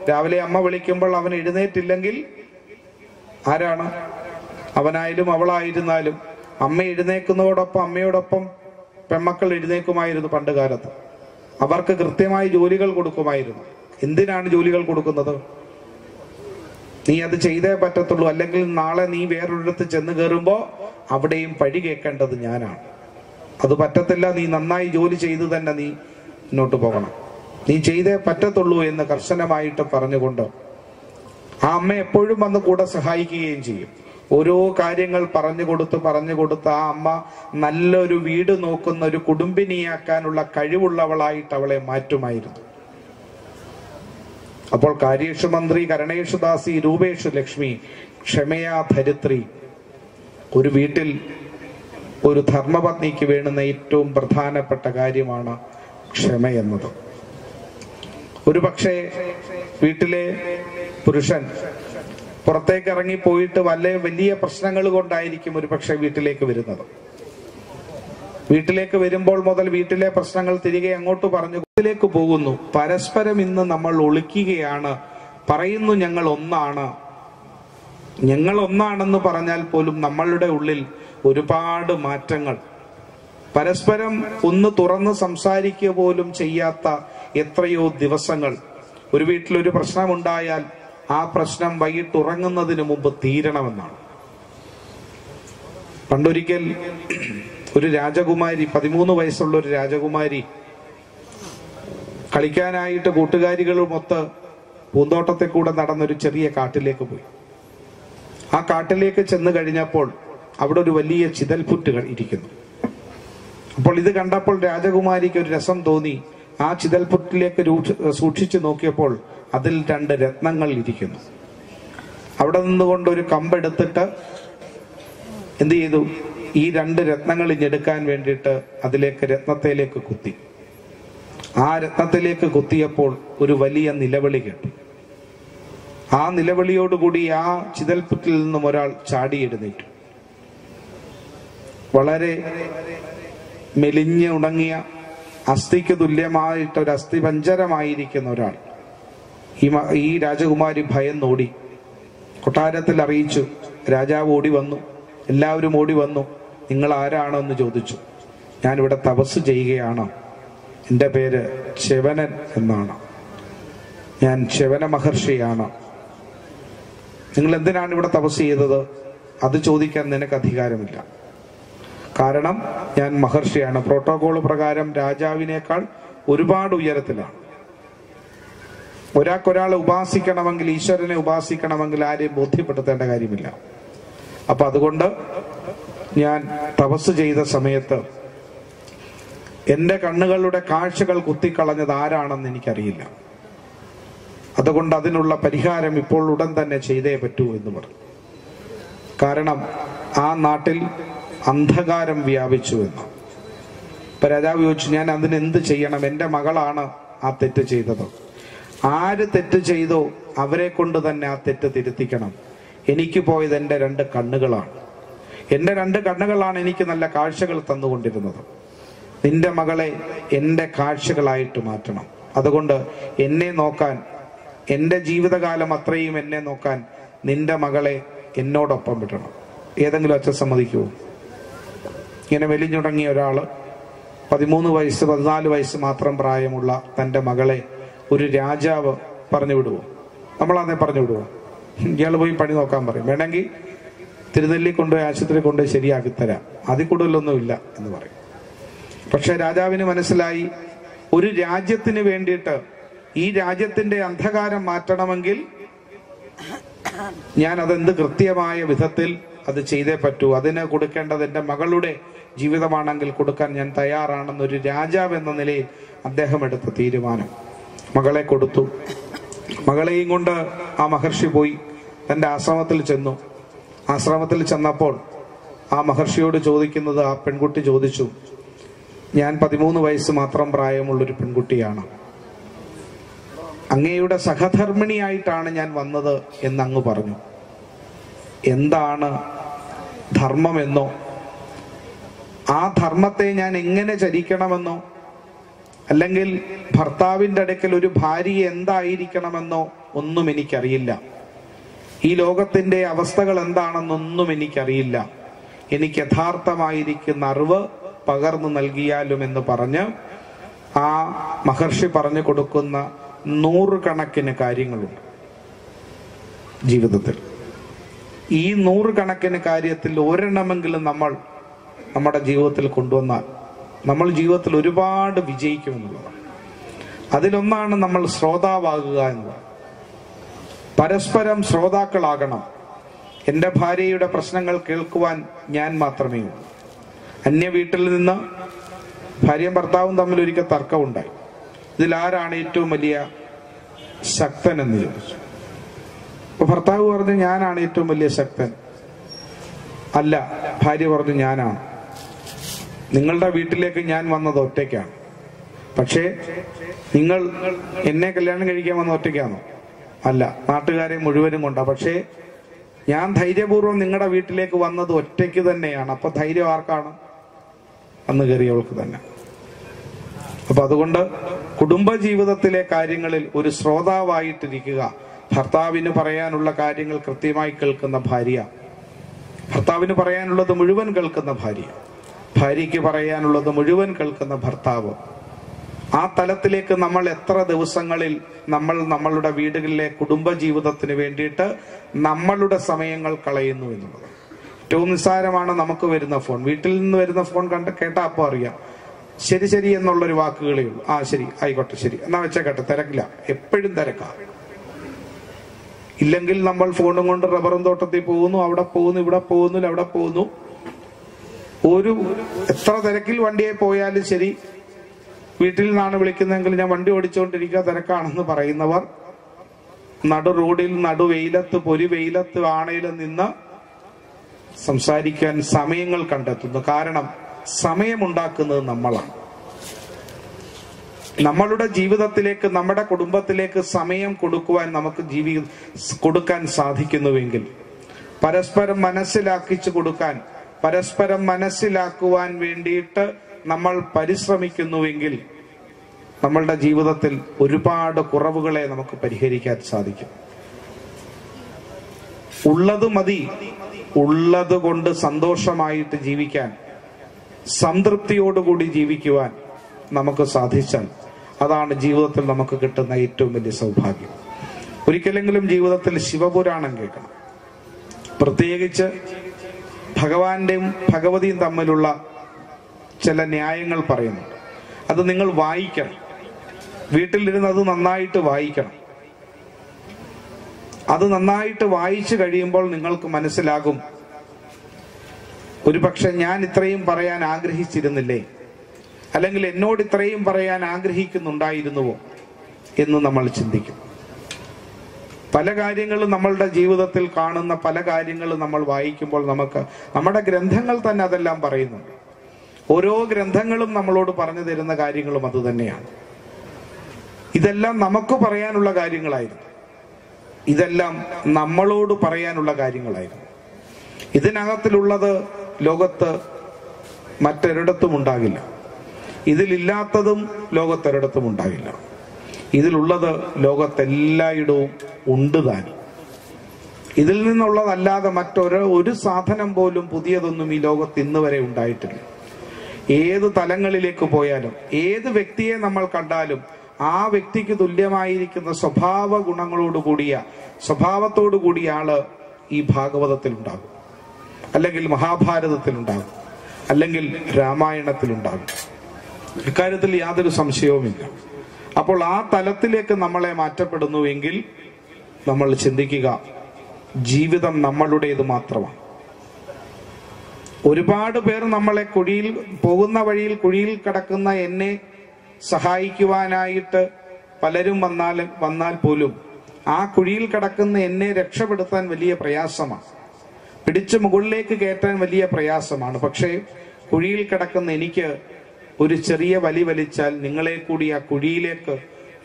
രാവിലെ അമ്മ വിളിക്കുമ്പോൾ അവൻ എഴുന്നേറ്റില്ലെങ്കിൽ ആരാണ്? അവനായാലും അവളായിരുന്നാലും. അമ്മ എഴുന്നേക്കുന്നതോടൊപ്പം അമ്മയോടൊപ്പം പെമ്മക്കൾ എഴുന്നേക്കുമായിരുന്നു. പണ്ട് കാലത്ത് അവർക്ക് കൃത്യമായി ജോലികൾ കൊടുക്കുമായിരുന്നു. എന്തിനാണ് ജോലികൾ കൊടുക്കുന്നത്? നീ അത് ചെയ്തേ പറ്റത്തുള്ളൂ, അല്ലെങ്കിൽ നാളെ നീ വേറൊരിടത്ത് ചെന്ന് കയറുമ്പോൾ അവിടെയും പഴി കേൾക്കേണ്ടത് ഞാനാണ്. അത് പറ്റത്തില്ല, നീ നന്നായി ജോലി ചെയ്ത് തന്നെ നീ മുന്നോട്ട് പോകണം, നീ ചെയ്തേ പറ്റത്തുള്ളൂ എന്ന് കർശനമായിട്ട് പറഞ്ഞുകൊണ്ട് ആ അമ്മ എപ്പോഴും വന്ന് കൂടെ സഹായിക്കുകയും ചെയ്യും. ഓരോ കാര്യങ്ങൾ പറഞ്ഞു കൊടുത്ത് ആ അമ്മ നല്ലൊരു വീട് നോക്കുന്ന ഒരു കുടുംബിനിയാക്കാനുള്ള കഴിവുള്ളവളായിട്ട് അവളെ മാറ്റുമായിരുന്നു. അപ്പോൾ കാര്യേഷു മന്ത്രി, കരണേഷു ദാസി, രൂപേഷു ലക്ഷ്മി, ക്ഷമയാധരിത്രി. ഒരു വീട്ടിൽ ഒരു ധർമ്മപത്നിക്ക് വേണ്ടുന്ന ഏറ്റവും പ്രധാനപ്പെട്ട കാര്യമാണ് ക്ഷമ എന്നത്. ഒരു പക്ഷേ വീട്ടിലെ പുരുഷൻ പുറത്തേക്ക് ഇറങ്ങിപ്പോയിട്ട് വലിയ പ്രശ്നങ്ങൾ കൊണ്ടായിരിക്കും ഒരു പക്ഷെ വീട്ടിലേക്ക് വരുന്നത്. വീട്ടിലേക്ക് വരുമ്പോൾ മുതൽ വീട്ടിലെ പ്രശ്നങ്ങൾ തിരികെ അങ്ങോട്ട് പറഞ്ഞു ഇതിലേക്ക് പോകുന്നു. പരസ്പരം ഇന്ന് നമ്മൾ ഒളിക്കുകയാണ്, പറയുന്നു ഞങ്ങൾ ഒന്നാണ്, ഞങ്ങൾ ഒന്നാണെന്ന് പറഞ്ഞാൽ പോലും നമ്മളുടെ ഉള്ളിൽ ഒരുപാട് മാറ്റങ്ങൾ, പരസ്പരം ഒന്ന് തുറന്ന് സംസാരിക്കുക പോലും ചെയ്യാത്ത എത്രയോ ദിവസങ്ങൾ. ഒരു വീട്ടിലൊരു പ്രശ്നമുണ്ടായാൽ ആ പ്രശ്നം വൈകിട്ട് ഉറങ്ങുന്നതിന് മുമ്പ് തീരണമെന്നാണ്. പണ്ടൊരിക്കൽ ഒരു രാജകുമാരി, 13 വയസ്സുള്ള ഒരു രാജകുമാരി, കളിക്കാനായിട്ട് കൂട്ടുകാരികളുമൊത്ത് പൂന്തോട്ടത്തെ കൂടെ നടന്നൊരു ചെറിയ കാട്ടിലേക്ക് പോയി. ആ കാട്ടിലേക്ക് ചെന്ന് കഴിഞ്ഞപ്പോൾ അവിടെ ഒരു വലിയ ചിതൽപുറ്റുകൾ ഇരിക്കുന്നു. അപ്പോൾ ഇത് കണ്ടപ്പോൾ രാജകുമാരിക്ക് ഒരു രസം തോന്നി. ആ ചിതൽപുറ്റിലേക്ക് സൂക്ഷിച്ചു നോക്കിയപ്പോൾ അതിൽ 2 രത്നങ്ങൾ ഇരിക്കുന്നു. അവിടെ നിന്നുകൊണ്ട് ഒരു കമ്പെടുത്തിട്ട് എന്ത് ചെയ്തു, ഈ 2 രത്നങ്ങൾ ഇഞ്ഞെടുക്കാൻ വേണ്ടിയിട്ട് അതിലേക്ക് രത്നത്തിലേക്ക് കുത്തി. ആ രത്നത്തിലേക്ക് കുത്തിയപ്പോൾ ഒരു വലിയ നിലവിളി കേട്ടു. ആ നിലവിളിയോടുകൂടി ആ ചിതൽപുറ്റിൽ നിന്നും ഒരാൾ ചാടിയെഴുന്നേറ്റു. വളരെ മെലിഞ്ഞ് ഉണങ്ങിയ അസ്ഥിക്ക് തുല്യമായിട്ട് ഒരു അസ്ഥിപഞ്ജരമായിരിക്കുന്ന ഒരാൾ. ഈ രാജകുമാരി ഭയന്നോടി കൊട്ടാരത്തിൽ അറിയിച്ചു. രാജാവ് ഓടി വന്നു, എല്ലാവരും ഓടി വന്നു. നിങ്ങൾ ആരാണെന്ന് ചോദിച്ചു. ഞാനിവിടെ തപസ് ചെയ്യുകയാണ്, എൻ്റെ പേര് ശവനൻ എന്നാണ്, ഞാൻ ശവന മഹർഷിയാണ്. നിങ്ങൾ എന്തിനാണ് ഇവിടെ തപസ് ചെയ്തത്? അത് ചോദിക്കാൻ നിനക്ക് അധികാരമില്ല. കാരണം ഞാൻ മഹർഷിയാണ്, പ്രോട്ടോകോൾ പ്രകാരം രാജാവിനേക്കാൾ ഒരുപാട് ഉയരത്തിലാണ്. ഒരാൾക്കൊരാളെ ഉപാസിക്കണമെങ്കിൽ, ഈശ്വരനെ ഉപാസിക്കണമെങ്കിൽ ആരെയും ബോധ്യപ്പെടുത്തേണ്ട കാര്യമില്ല. അപ്പൊ അതുകൊണ്ട് ഞാൻ തപസ് ചെയ്ത സമയത്ത് എൻ്റെ കണ്ണുകളുടെ കാഴ്ചകൾ കുത്തിക്കളഞ്ഞത് ആരാണെന്ന് എനിക്കറിയില്ല. അതുകൊണ്ട് അതിനുള്ള പരിഹാരം ഇപ്പോൾ ഉടൻ തന്നെ ചെയ്തേ പറ്റൂ എന്ന് പറഞ്ഞു. കാരണം ആ നാട്ടിൽ അന്ധകാരം വ്യാപിച്ചു എന്ന്. ഇപ്പൊ രാജാവ് ചോദിച്ചു, ഞാൻ അതിനെന്ത് ചെയ്യണം? എൻ്റെ മകളാണ് ആ തെറ്റ് ചെയ്തത്. ആര് തെറ്റ് ചെയ്തോ അവരെ കൊണ്ട് തന്നെ ആ തെറ്റ് തിരുത്തിക്കണം. എനിക്ക് പോയത് എൻ്റെ 2 കണ്ണുകളാണ്. എൻ്റെ 2 കണ്ണുകളാണ് എനിക്ക് നല്ല കാഴ്ചകൾ തന്നുകൊണ്ടിരുന്നത്. നിന്റെ മകളെ എൻ്റെ കാഴ്ചകളായിട്ട് മാറ്റണം. അതുകൊണ്ട് എന്നെ നോക്കാൻ, എൻ്റെ ജീവിതകാലം അത്രയും എന്നെ നോക്കാൻ നിന്റെ മകളെ എന്നോടൊപ്പം വിടണം. ഏതെങ്കിലും അച്ഛൻ സമ്മതിക്കുമോ? ഇങ്ങനെ മെലിഞ്ഞുടങ്ങിയ ഒരാള് 13 വയസ്സ് 14 വയസ്സ് മാത്രം പ്രായമുള്ള തൻ്റെ മകളെ ഒരു രാജാവ് പറഞ്ഞു വിടുവോ? നമ്മളാന്നെ പറഞ്ഞു വിടുവോ? ഇയാൾ പോയി പണി നോക്കാൻ പറയും, വേണമെങ്കിൽ തിരുനെല്ലി കൊണ്ടുപോയി ആശുപത്രി കൊണ്ടുപോയി ശരിയാക്കി തരാം, അതിൽ കൂടുതലൊന്നുമില്ല എന്ന് പറയും. പക്ഷെ രാജാവിന് മനസ്സിലായി, ഒരു രാജ്യത്തിന് വേണ്ടിയിട്ട് ഈ രാജ്യത്തിന്റെ അന്ധകാരം മാറ്റണമെങ്കിൽ ഞാൻ അതെന്ത് കൃത്യമായ വിധത്തിൽ അത് ചെയ്തേ പറ്റൂ. അതിന് കൊടുക്കേണ്ടത് എൻ്റെ മകളുടെ ജീവിതമാണെങ്കിൽ കൊടുക്കാൻ ഞാൻ തയ്യാറാണെന്നൊരു രാജാവ് എന്ന നിലയിൽ അദ്ദേഹം എടുത്ത തീരുമാനം. മകളെ കൊടുത്തു. മകളെയും കൊണ്ട് ആ മഹർഷി പോയി തൻ്റെ ആശ്രമത്തിൽ ചെന്നു. ആശ്രമത്തിൽ ചെന്നപ്പോൾ ആ മഹർഷിയോട് ചോദിക്കുന്നത്, ആ പെൺകുട്ടി ചോദിച്ചു, ഞാൻ 13 വയസ്സ് മാത്രം പ്രായമുള്ളൊരു പെൺകുട്ടിയാണ്, അങ്ങയുടെ സഹധർമ്മിണിയായിട്ടാണ് ഞാൻ വന്നത് എന്നങ്ങ് പറഞ്ഞു. എന്താണ് ധർമ്മമെന്നോ ആ ധർമ്മത്തെ ഞാൻ എങ്ങനെ ചരിക്കണമെന്നോ അല്ലെങ്കിൽ ഭർത്താവിൻ്റെ അടുക്കൽ ഒരു ഭാര്യ എന്തായിരിക്കണമെന്നോ ഒന്നും എനിക്കറിയില്ല. ഈ ലോകത്തിൻ്റെ അവസ്ഥകൾ എന്താണെന്നൊന്നും എനിക്കറിയില്ല. എനിക്ക് യഥാർത്ഥമായിരിക്കുന്ന അറിവ് പകർന്നു നൽകിയാലും എന്ന് പറഞ്ഞ് ആ മഹർഷി പറഞ്ഞു കൊടുക്കുന്ന 100 കണക്കിന് കാര്യങ്ങളുണ്ട് ജീവിതത്തിൽ. ഈ 100 കണക്കിന് കാര്യത്തിൽ ഒരെണ്ണമെങ്കിലും നമ്മുടെ ജീവിതത്തിൽ കൊണ്ടുവന്നാൽ നമ്മൾ ജീവിതത്തിൽ ഒരുപാട് വിജയിക്കുമെന്നുള്ളതാണ്. അതിലൊന്നാണ് നമ്മൾ ശ്രോതാവാകുക എന്നുള്ളത്. പരസ്പരം ശ്രോതാക്കളാകണം. എൻ്റെ ഭാര്യയുടെ പ്രശ്നങ്ങൾ കേൾക്കുവാൻ ഞാൻ മാത്രമേ ഉള്ളൂ. അന്യ വീട്ടിൽ നിന്ന് ഭാര്യയും ഭർത്താവും തമ്മിൽ ഒരിക്കൽ തർക്കമുണ്ടായി. ഇതിലാരാണ് ഏറ്റവും വലിയ ശക്തൻ എന്ന് ചോദിച്ചു. അപ്പൊ ഭർത്താവ് പറഞ്ഞു, ഞാനാണ് ഏറ്റവും വലിയ ശക്തൻ. അല്ല, ഭാര്യ പറഞ്ഞു, ഞാനാണ്. നിങ്ങളുടെ വീട്ടിലേക്ക് ഞാൻ വന്നത് ഒറ്റയ്ക്കാണ്, പക്ഷേ നിങ്ങൾ എന്നെ കല്യാണം കഴിക്കാൻ വന്ന ഒറ്റയ്ക്കാണോ? അല്ല, നാട്ടുകാരെ മുഴുവനും കൊണ്ടാ. പക്ഷേ ഞാൻ ധൈര്യപൂർവ്വം നിങ്ങളുടെ വീട്ടിലേക്ക് വന്നത് ഒറ്റയ്ക്ക് തന്നെയാണ്. അപ്പൊ ധൈര്യം ആർക്കാണ്? അന്ന് കയറിയവൾക്ക് തന്നെ. അപ്പൊ അതുകൊണ്ട് കുടുംബജീവിതത്തിലെ കാര്യങ്ങളിൽ ഒരു ശ്രോതാവായിട്ടിരിക്കുക, ഭർത്താവിന് പറയാനുള്ള കാര്യങ്ങൾ കൃത്യമായി കേൾക്കുന്ന ഭാര്യ, ഭർത്താവിന് പറയാനുള്ളത് മുഴുവൻ കേൾക്കുന്ന ഭാര്യ, ഭാര്യയ്ക്ക് പറയാനുള്ളത് മുഴുവൻ കേൾക്കുന്ന ഭർത്താവ്. ആ തലത്തിലേക്ക് നമ്മൾ എത്ര ദിവസങ്ങളിൽ നമ്മളുടെ വീടുകളിലെ കുടുംബജീവിതത്തിന് വേണ്ടിയിട്ട് നമ്മളുടെ സമയങ്ങൾ കളയുന്നു എന്നുള്ളത് ഏറ്റവും നിസ്സാരമാണ്. നമുക്ക് വരുന്ന ഫോൺ, വീട്ടിൽ നിന്ന് വരുന്ന ഫോൺ കേട്ടാ അപ്പോൾ അറിയാം, ശരി ശരി എന്നുള്ളൊരു വാക്കുകളേ ഉള്ളൂ. ആ ശരി ആയിക്കോട്ടെ, ശരി എന്നാ വെച്ചേക്കട്ടെ, തിരക്കില്ല. എപ്പോഴും തിരക്കാം. ഇല്ലെങ്കിൽ നമ്മൾ ഫോണും കൊണ്ട് റബ്ബറും തോട്ടത്തിൽ പോകുന്നു, അവിടെ പോകുന്നു, ഇവിടെ പോകുന്നു, അവിടെ പോകുന്നു. ഒരു എത്ര തിരക്കിൽ വണ്ടിയെ പോയാലും ശരി, വീട്ടിൽ നിന്നാണ് വിളിക്കുന്നതെങ്കിൽ ഞാൻ വണ്ടി ഓടിച്ചുകൊണ്ടിരിക്കുക, തിരക്കാണെന്ന് പറയുന്നവർ നടു റോഡിൽ നടു വെയിലത്ത് പൊരി വെയിലത്ത് ആണയിൽ നിന്ന് സംസാരിക്കാൻ സമയങ്ങൾ കണ്ടെത്തുന്നു. കാരണം സമയമുണ്ടാക്കുന്നത് നമ്മളാണ്. നമ്മളുടെ ജീവിതത്തിലേക്ക്, നമ്മുടെ കുടുംബത്തിലേക്ക് സമയം കൊടുക്കുവാൻ നമുക്ക് കൊടുക്കാൻ സാധിക്കുന്നുവെങ്കിൽ, പരസ്പരം മനസ്സിലാക്കുവാൻ വേണ്ടിയിട്ട് നമ്മൾ പരിശ്രമിക്കുന്നുവെങ്കിൽ നമ്മളുടെ ജീവിതത്തിൽ ഒരുപാട് കുറവുകളെ നമുക്ക് പരിഹരിക്കാൻ സാധിക്കും. ഉള്ളത് മതി, ഉള്ളത് കൊണ്ട് സന്തോഷമായിട്ട് ജീവിക്കാൻ, സംതൃപ്തിയോടുകൂടി ജീവിക്കുവാൻ നമുക്ക് സാധിച്ചാൽ അതാണ് ജീവിതത്തിൽ നമുക്ക് കിട്ടുന്ന ഏറ്റവും വലിയ സൗഭാഗ്യം. ഒരിക്കലെങ്കിലും ജീവിതത്തിൽ ശിവപുരാണം കേൾക്കണം. പ്രത്യേകിച്ച് ഭഗവാന്റെയും ഭഗവതിയും തമ്മിലുള്ള ചില ന്യായങ്ങൾ പറയുന്നുണ്ട്. അത് നിങ്ങൾ വായിക്കണം. വീട്ടിലിരുന്ന് അത് നന്നായിട്ട് വായിക്കണം. അത് നന്നായിട്ട് വായിച്ചു കഴിയുമ്പോൾ നിങ്ങൾക്ക് മനസ്സിലാകും, ഒരു പക്ഷെ ഞാൻ ഇത്രയും പറയാൻ ആഗ്രഹിച്ചിരുന്നില്ലേ, അല്ലെങ്കിൽ എന്നോട് ഇത്രയും പറയാൻ ആഗ്രഹിക്കുന്നുണ്ടായിരുന്നുവോ എന്ന് നമ്മൾ ചിന്തിക്കും. പല കാര്യങ്ങളും നമ്മളുടെ ജീവിതത്തിൽ കാണുന്ന പല കാര്യങ്ങളും നമ്മൾ വായിക്കുമ്പോൾ നമുക്ക് നമ്മുടെ ഗ്രന്ഥങ്ങൾ തന്നെ അതെല്ലാം പറയുന്നുണ്ട്. ഓരോ ഗ്രന്ഥങ്ങളും നമ്മളോട് പറഞ്ഞു തരുന്ന കാര്യങ്ങളും അത് തന്നെയാണ്. ഇതെല്ലാം നമുക്ക് പറയാനുള്ള കാര്യങ്ങളായിരുന്നു, ഇതെല്ലാം നമ്മളോട് പറയാനുള്ള കാര്യങ്ങളായിരുന്നു. ഇതിനകത്തിലുള്ളത് ലോകത്ത് മറ്റൊരിടത്തും ഉണ്ടാകില്ല, ഇതിലില്ലാത്തതും ലോകത്തൊരിടത്തും ഉണ്ടാകില്ല, ഇതിലുള്ളത് ലോകത്തെല്ലായിടവും ഉണ്ട് താനും. ഇതിൽ നിന്നുള്ളതല്ലാതെ ഒരു സാധനം പോലും പുതിയതൊന്നും ഈ ലോകത്ത് ഇന്ന് വരെ ഉണ്ടായിട്ടില്ല. ഏത് തലങ്ങളിലേക്ക് പോയാലും ഏത് വ്യക്തിയെ നമ്മൾ കണ്ടാലും ആ വ്യക്തിക്ക് തുല്യമായിരിക്കുന്ന സ്വഭാവത്തോടുകൂടിയ ആള് ഈ ഭാഗവതത്തിലുണ്ടാകും, അല്ലെങ്കിൽ മഹാഭാരതത്തിലുണ്ടാകും, അല്ലെങ്കിൽ രാമായണത്തിലുണ്ടാകും. ഇക്കാര്യത്തിൽ യാതൊരു സംശയവുമില്ല. അപ്പോൾ ആ തലത്തിലേക്ക് നമ്മളെ മാറ്റപ്പെടുന്നുവെങ്കിൽ നമ്മൾ ചിന്തിക്കുക, ജീവിതം നമ്മളുടേത് മാത്രമാണ്. ഒരുപാട് പേർ നമ്മളെ പോകുന്ന വഴിയിൽ കിടക്കുന്ന എന്നെ സഹായിക്കുവാനായിട്ട് പലരും വന്നാൽ പോലും ആ കുഴിയിൽ കിടക്കുന്ന എന്നെ രക്ഷപ്പെടുത്താൻ വലിയ പ്രയാസമാണ്, പിടിച്ച് മുകളിലേക്ക് കയറ്റാൻ വലിയ പ്രയാസമാണ്. പക്ഷേ കുഴിയിൽ കിടക്കുന്ന എനിക്ക് ഒരു ചെറിയ വലി വലിച്ചാൽ നിങ്ങളെ കൂടി ആ കുഴിയിലേക്ക്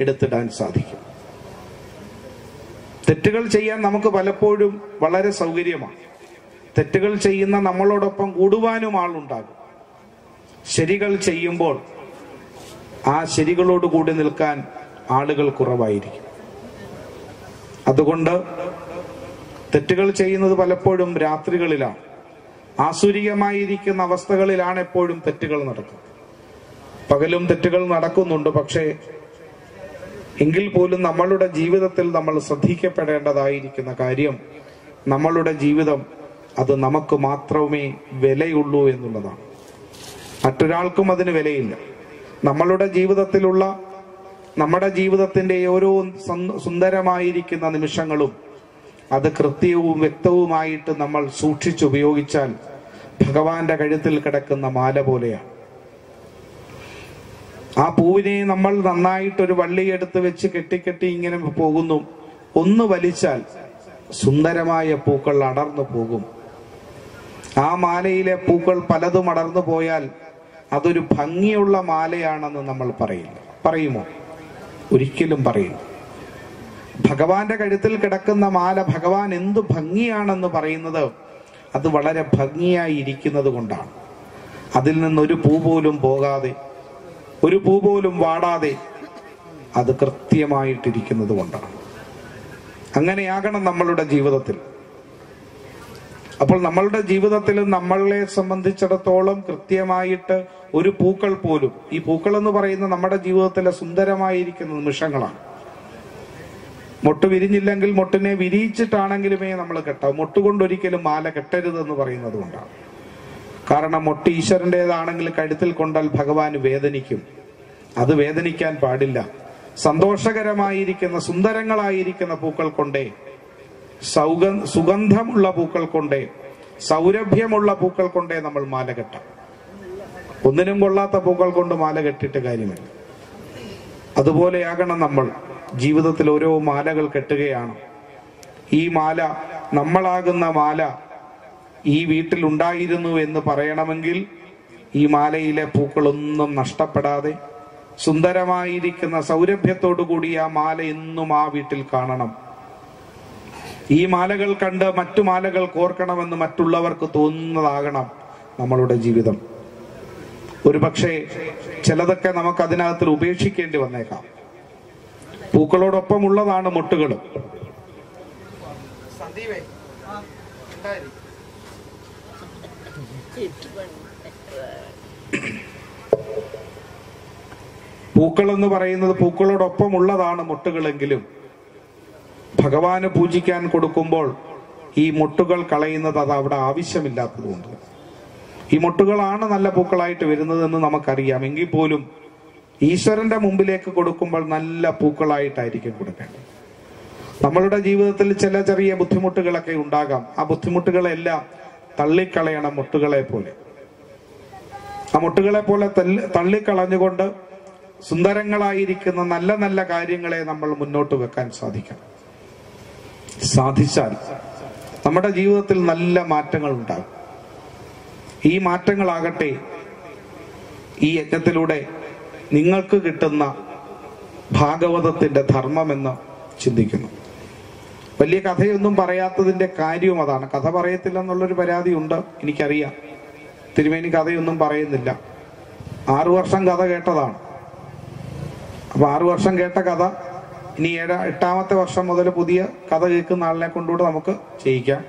എടുത്തിടാൻ സാധിക്കും. തെറ്റുകൾ ചെയ്യാൻ നമുക്ക് പലപ്പോഴും വളരെ സൗകര്യമാണ്. തെറ്റുകൾ ചെയ്യുന്ന നമ്മളോടൊപ്പം കൂടുവാനും ആളുണ്ടാകും. ശരികൾ ചെയ്യുമ്പോൾ ആ ശരികളോട് കൂടി നിൽക്കാൻ ആളുകൾ കുറവായിരിക്കും. അതുകൊണ്ട് തെറ്റുകൾ ചെയ്യുന്നത് പലപ്പോഴും രാത്രികളിലാണ്, ആസുരികമായിരിക്കുന്ന അവസ്ഥകളിലാണ് എപ്പോഴും തെറ്റുകൾ നടക്കുന്നത്. പകലും തെറ്റുകൾ നടക്കുന്നുണ്ട്, പക്ഷേ എങ്കിൽ പോലും നമ്മളുടെ ജീവിതത്തിൽ നമ്മൾ ശ്രദ്ധിക്കപ്പെടേണ്ടതായിരിക്കുന്ന കാര്യം നമ്മളുടെ ജീവിതം അത് നമുക്ക് മാത്രമേ വിലയുള്ളൂ എന്നുള്ളതാണ്. മറ്റൊരാൾക്കും അതിന് വിലയില്ല. നമ്മളുടെ ജീവിതത്തിലുള്ള നമ്മുടെ ജീവിതത്തിൻ്റെ ഓരോ സുന്ദരമായിരിക്കുന്ന നിമിഷങ്ങളും അത് കൃത്യവും വ്യക്തവുമായിട്ട് നമ്മൾ സൂക്ഷിച്ചുപയോഗിച്ചാൽ ഭഗവാന്റെ കഴുത്തിൽ കിടക്കുന്ന മാല പോലെയാണ്. ആ പൂവിനെ നമ്മൾ നന്നായിട്ടൊരു വള്ളിയെടുത്ത് വെച്ച് കെട്ടിക്കെട്ടി ഇങ്ങനെ പോകുന്നു. ഒന്ന് വലിച്ചാൽ സുന്ദരമായ പൂക്കൾ അടർന്നു പോകും. ആ മാലയിലെ പൂക്കൾ പലതും അടർന്നു പോയാൽ അതൊരു ഭംഗിയുള്ള മാലയാണെന്ന് നമ്മൾ പറയുമോ? ഒരിക്കലും പറയില്ല. ഭഗവാന്റെ കഴുത്തിൽ കിടക്കുന്ന മാല ഭഗവാൻ എന്ത് ഭംഗിയാണെന്ന് പറയുന്നത് അത് വളരെ ഭംഗിയായി ഇരിക്കുന്നത് കൊണ്ടാണ്. അതിൽ നിന്നൊരു പൂ പോലും പോകാതെ, ഒരു പൂ പോലും വാടാതെ അത് കൃത്യമായിട്ടിരിക്കുന്നത് കൊണ്ടാണ്. അങ്ങനെയാകണം നമ്മളുടെ ജീവിതത്തിൽ. അപ്പോൾ നമ്മളുടെ ജീവിതത്തിൽ നമ്മളെ സംബന്ധിച്ചിടത്തോളം കൃത്യമായിട്ട് ഒരു പൂക്കൾ പോലും, ഈ പൂക്കൾ എന്ന് പറയുന്ന നമ്മുടെ ജീവിതത്തിലെ സുന്ദരമായിരിക്കുന്ന നിമിഷങ്ങളാണ്. മൊട്ട് വിരിഞ്ഞില്ലെങ്കിൽ, മൊട്ടിനെ വിരിയിച്ചിട്ടാണെങ്കിലുമേ നമ്മൾ കെട്ടാം. മൊട്ടുകൊണ്ടൊരിക്കലും മാല കെട്ടരുത് എന്ന് പറയുന്നത് കൊണ്ടാണ്. കാരണം മൊട്ട് ഈശ്വരൻ്റെതാണെങ്കിൽ കഴുത്തിൽ കൊണ്ടാൽ ഭഗവാൻ വേദനിക്കും. അത് വേദനിക്കാൻ പാടില്ല. സന്തോഷകരമായിരിക്കുന്ന സുന്ദരങ്ങളായിരിക്കുന്ന പൂക്കൾ കൊണ്ടേ, സുഗന്ധമുള്ള പൂക്കൾ കൊണ്ടേ, സൗരഭ്യമുള്ള പൂക്കൾ കൊണ്ടേ നമ്മൾ മാല കെട്ടാം. ഒന്നിനും കൊള്ളാത്ത പൂക്കൾ കൊണ്ട് മാല കെട്ടിട്ട് കാര്യമില്ല. അതുപോലെയാകണം നമ്മൾ ജീവിതത്തിൽ ഓരോ മാലകൾ കെട്ടുകയാണ്. ഈ മാല, നമ്മളാകുന്ന മാല ഈ വീട്ടിലുണ്ടായിരുന്നു എന്ന് പറയണമെങ്കിൽ ഈ മാലയിലെ പൂക്കളൊന്നും നഷ്ടപ്പെടാതെ സുന്ദരമായിരിക്കുന്ന സൗരഭ്യത്തോടു കൂടി ആ മാല എന്നും ആ വീട്ടിൽ കാണണം. ഈ മാലകൾ കണ്ട് മറ്റു മാലകൾ കോർക്കണമെന്ന് മറ്റുള്ളവർക്ക് തോന്നുന്നതാകണം നമ്മളുടെ ജീവിതം. ഒരു പക്ഷേ ചിലതൊക്കെ നമുക്ക് അതിനകത്തിൽ ഉപേക്ഷിക്കേണ്ടി വന്നേക്കാം. പൂക്കളോടൊപ്പം ഉള്ളതാണ് മൊട്ടുകളും. പൂക്കൾ എന്ന് പറയുന്നത് പൂക്കളോടൊപ്പം ഉള്ളതാണ് മൊട്ടുകളെങ്കിലും ഭഗവാന് പൂജിക്കാൻ കൊടുക്കുമ്പോൾ ഈ മൊട്ടുകൾ കളയുന്നത് അത് അവിടെ ആവശ്യമില്ലാത്തതുകൊണ്ട്. ഈ മൊട്ടുകളാണ് നല്ല പൂക്കളായിട്ട് വരുന്നതെന്ന് നമുക്കറിയാം. എങ്കിൽ പോലും ഈശ്വരന്റെ മുമ്പിലേക്ക് കൊടുക്കുമ്പോൾ നല്ല പൂക്കളായിട്ടായിരിക്കും കൊടുക്കേണ്ടത്. നമ്മളുടെ ജീവിതത്തിൽ ചില ചെറിയ ബുദ്ധിമുട്ടുകളൊക്കെ ഉണ്ടാകാം. ആ ബുദ്ധിമുട്ടുകളെല്ലാം തള്ളിക്കളയണം മൊട്ടുകളെ പോലെ. ആ മൊട്ടുകളെ പോലെ തള്ളിക്കളഞ്ഞുകൊണ്ട് സുന്ദരങ്ങളായിരിക്കുന്ന നല്ല നല്ല കാര്യങ്ങളെ നമ്മൾ മുന്നോട്ട് വെക്കാൻ സാധിച്ചാൽ നമ്മുടെ ജീവിതത്തിൽ നല്ല മാറ്റങ്ങൾ ഉണ്ടാകും. ഈ മാറ്റങ്ങളാകട്ടെ ഈ യജ്ഞത്തിലൂടെ നിങ്ങൾക്ക് കിട്ടുന്ന ഭാഗവതത്തിന്റെ ധർമ്മമെന്ന് ചിന്തിക്കുന്നു. വലിയ കഥയൊന്നും പറയാത്തതിന്റെ കാര്യവും അതാണ്. കഥ പറയത്തില്ലെന്നുള്ളൊരു പരാതി ഉണ്ട്, എനിക്കറിയാം. തിരുമേനി കഥയൊന്നും പറയുന്നില്ല. 6 വർഷം കഥ കേട്ടതാണ്. അപ്പൊ 6 വർഷം കേട്ട കഥ ഇനി 8-ാമത്തെ വർഷം മുതൽ പുതിയ കഥ കേൾക്കുന്ന ആളിനെ കൊണ്ടുകൂടെ നമുക്ക് ചെയ്യിക്കാം.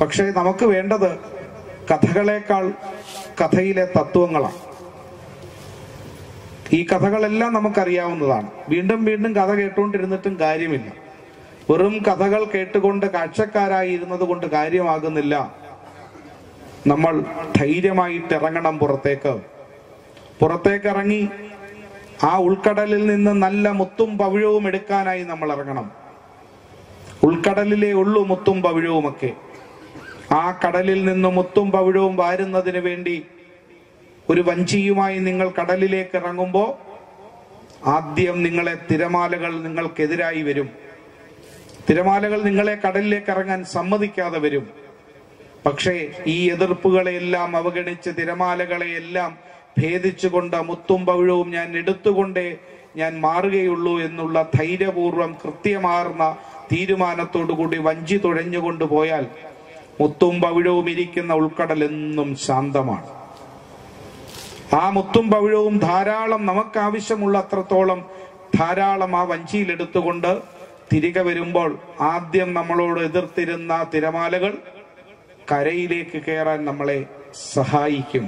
പക്ഷേ നമുക്ക് വേണ്ടത് കഥകളേക്കാൾ കഥയിലെ തത്വങ്ങളാണ്. ഈ കഥകളെല്ലാം നമുക്കറിയാവുന്നതാണ്. വീണ്ടും വീണ്ടും കഥ കേട്ടുകൊണ്ടിരുന്നിട്ടും കാര്യമില്ല. വെറും കഥകൾ കേട്ടുകൊണ്ട് കാഴ്ചക്കാരായിരുന്നത് കൊണ്ട് കാര്യമാകുന്നില്ല. നമ്മൾ ധൈര്യമായിട്ട് ഇറങ്ങണം പുറത്തേക്ക്. പുറത്തേക്കിറങ്ങി ആ ഉൾക്കടലിൽ നിന്ന് നല്ല മുത്തും പവിഴവും എടുക്കാനായി നമ്മൾ ഇറങ്ങണം. ഉൾക്കടലിലേ ഉള്ളു മുത്തും പവിഴവുമൊക്കെ. ആ കടലിൽ നിന്ന് മുത്തും പവിഴവും വാരുന്നതിന് വേണ്ടി ഒരു വഞ്ചിയുമായി നിങ്ങൾ കടലിലേക്ക് ഇറങ്ങുമ്പോൾ ആദ്യം നിങ്ങളെ തിരമാലകൾ നിങ്ങൾക്കെതിരായി വരും. തിരമാലകൾ നിങ്ങളെ കടലിലേക്ക് ഇറങ്ങാൻ സമ്മതിക്കാതെ വരും. പക്ഷേ ഈ എതിർപ്പുകളെയെല്ലാം അവഗണിച്ച് തിരമാലകളെയെല്ലാം ഭേദിച്ചുകൊണ്ട് മുത്തും പവിഴവും ഞാൻ എടുത്തുകൊണ്ടേ ഞാൻ മാറുകയുള്ളൂ എന്നുള്ള ധൈര്യപൂർവം കൃത്യമാർന്ന തീരുമാനത്തോടു കൂടി വഞ്ചി തുഴഞ്ഞുകൊണ്ട് പോയാൽ മുത്തും പവിഴവും ഇരിക്കുന്ന ഉൾക്കടലെന്നും ശാന്തമാണ്. ആ മുത്തും പവിഴവും ധാരാളം, നമുക്ക് ആവശ്യമുള്ള അത്രത്തോളം ധാരാളം ആ വഞ്ചിയിൽ എടുത്തുകൊണ്ട് തിരികെ വരുമ്പോൾ ആദ്യം നമ്മളോട് എതിർത്തിരുന്ന തിരമാലകൾ കരയിലേക്ക് കയറാൻ നമ്മളെ സഹായിക്കും.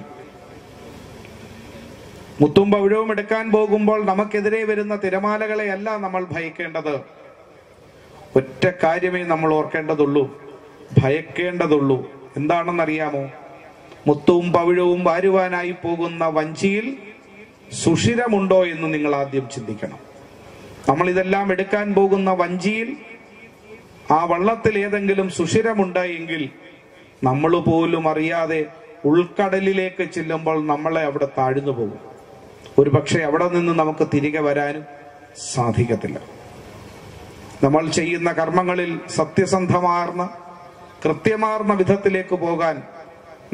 മുത്തും പവിഴവും എടുക്കാൻ പോകുമ്പോൾ നമുക്കെതിരെ വരുന്ന തിരമാലകളെയല്ല നമ്മൾ ഭയക്കേണ്ടത്. ഒറ്റ കാര്യമേ നമ്മൾ ഓർക്കേണ്ടതുള്ളൂ, ഭയക്കേണ്ടതുള്ളൂ. എന്താണെന്നറിയാമോ? മുത്തും പവിഴവും വാരുവാനായി പോകുന്ന വഞ്ചിയിൽ സുഷിരമുണ്ടോ എന്ന് നിങ്ങൾ ആദ്യം ചിന്തിക്കണം. നമ്മൾ ഇതെല്ലാം എടുക്കാൻ പോകുന്ന വഞ്ചിയിൽ, ആ വള്ളത്തിൽ ഏതെങ്കിലും സുഷിരമുണ്ടെങ്കിൽ നമ്മൾ പോലും അറിയാതെ ഉൾക്കടലിലേക്ക് ചെല്ലുമ്പോൾ നമ്മളെ അവിടെ താഴ്ന്നു പോകും. ഒരു പക്ഷെ അവിടെ നിന്ന് നമുക്ക് തിരികെ വരാനും സാധിക്കത്തില്ല. നമ്മൾ ചെയ്യുന്ന കർമ്മങ്ങളിൽ സത്യസന്ധമാർന്ന കൃത്യമാർന്ന വിധത്തിലേക്ക് പോകാൻ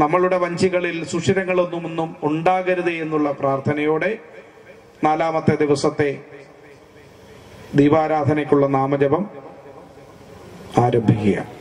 നമ്മളുടെ വഞ്ചികളിൽ സുഷിരങ്ങളൊന്നും ഉണ്ടാകരുത് എന്നുള്ള പ്രാർത്ഥനയോടെ 4-മത്തെ ദിവസത്തെ ദീപാരാധനയ്ക്കുള്ള നാമജപം ആരംഭിക്കുക.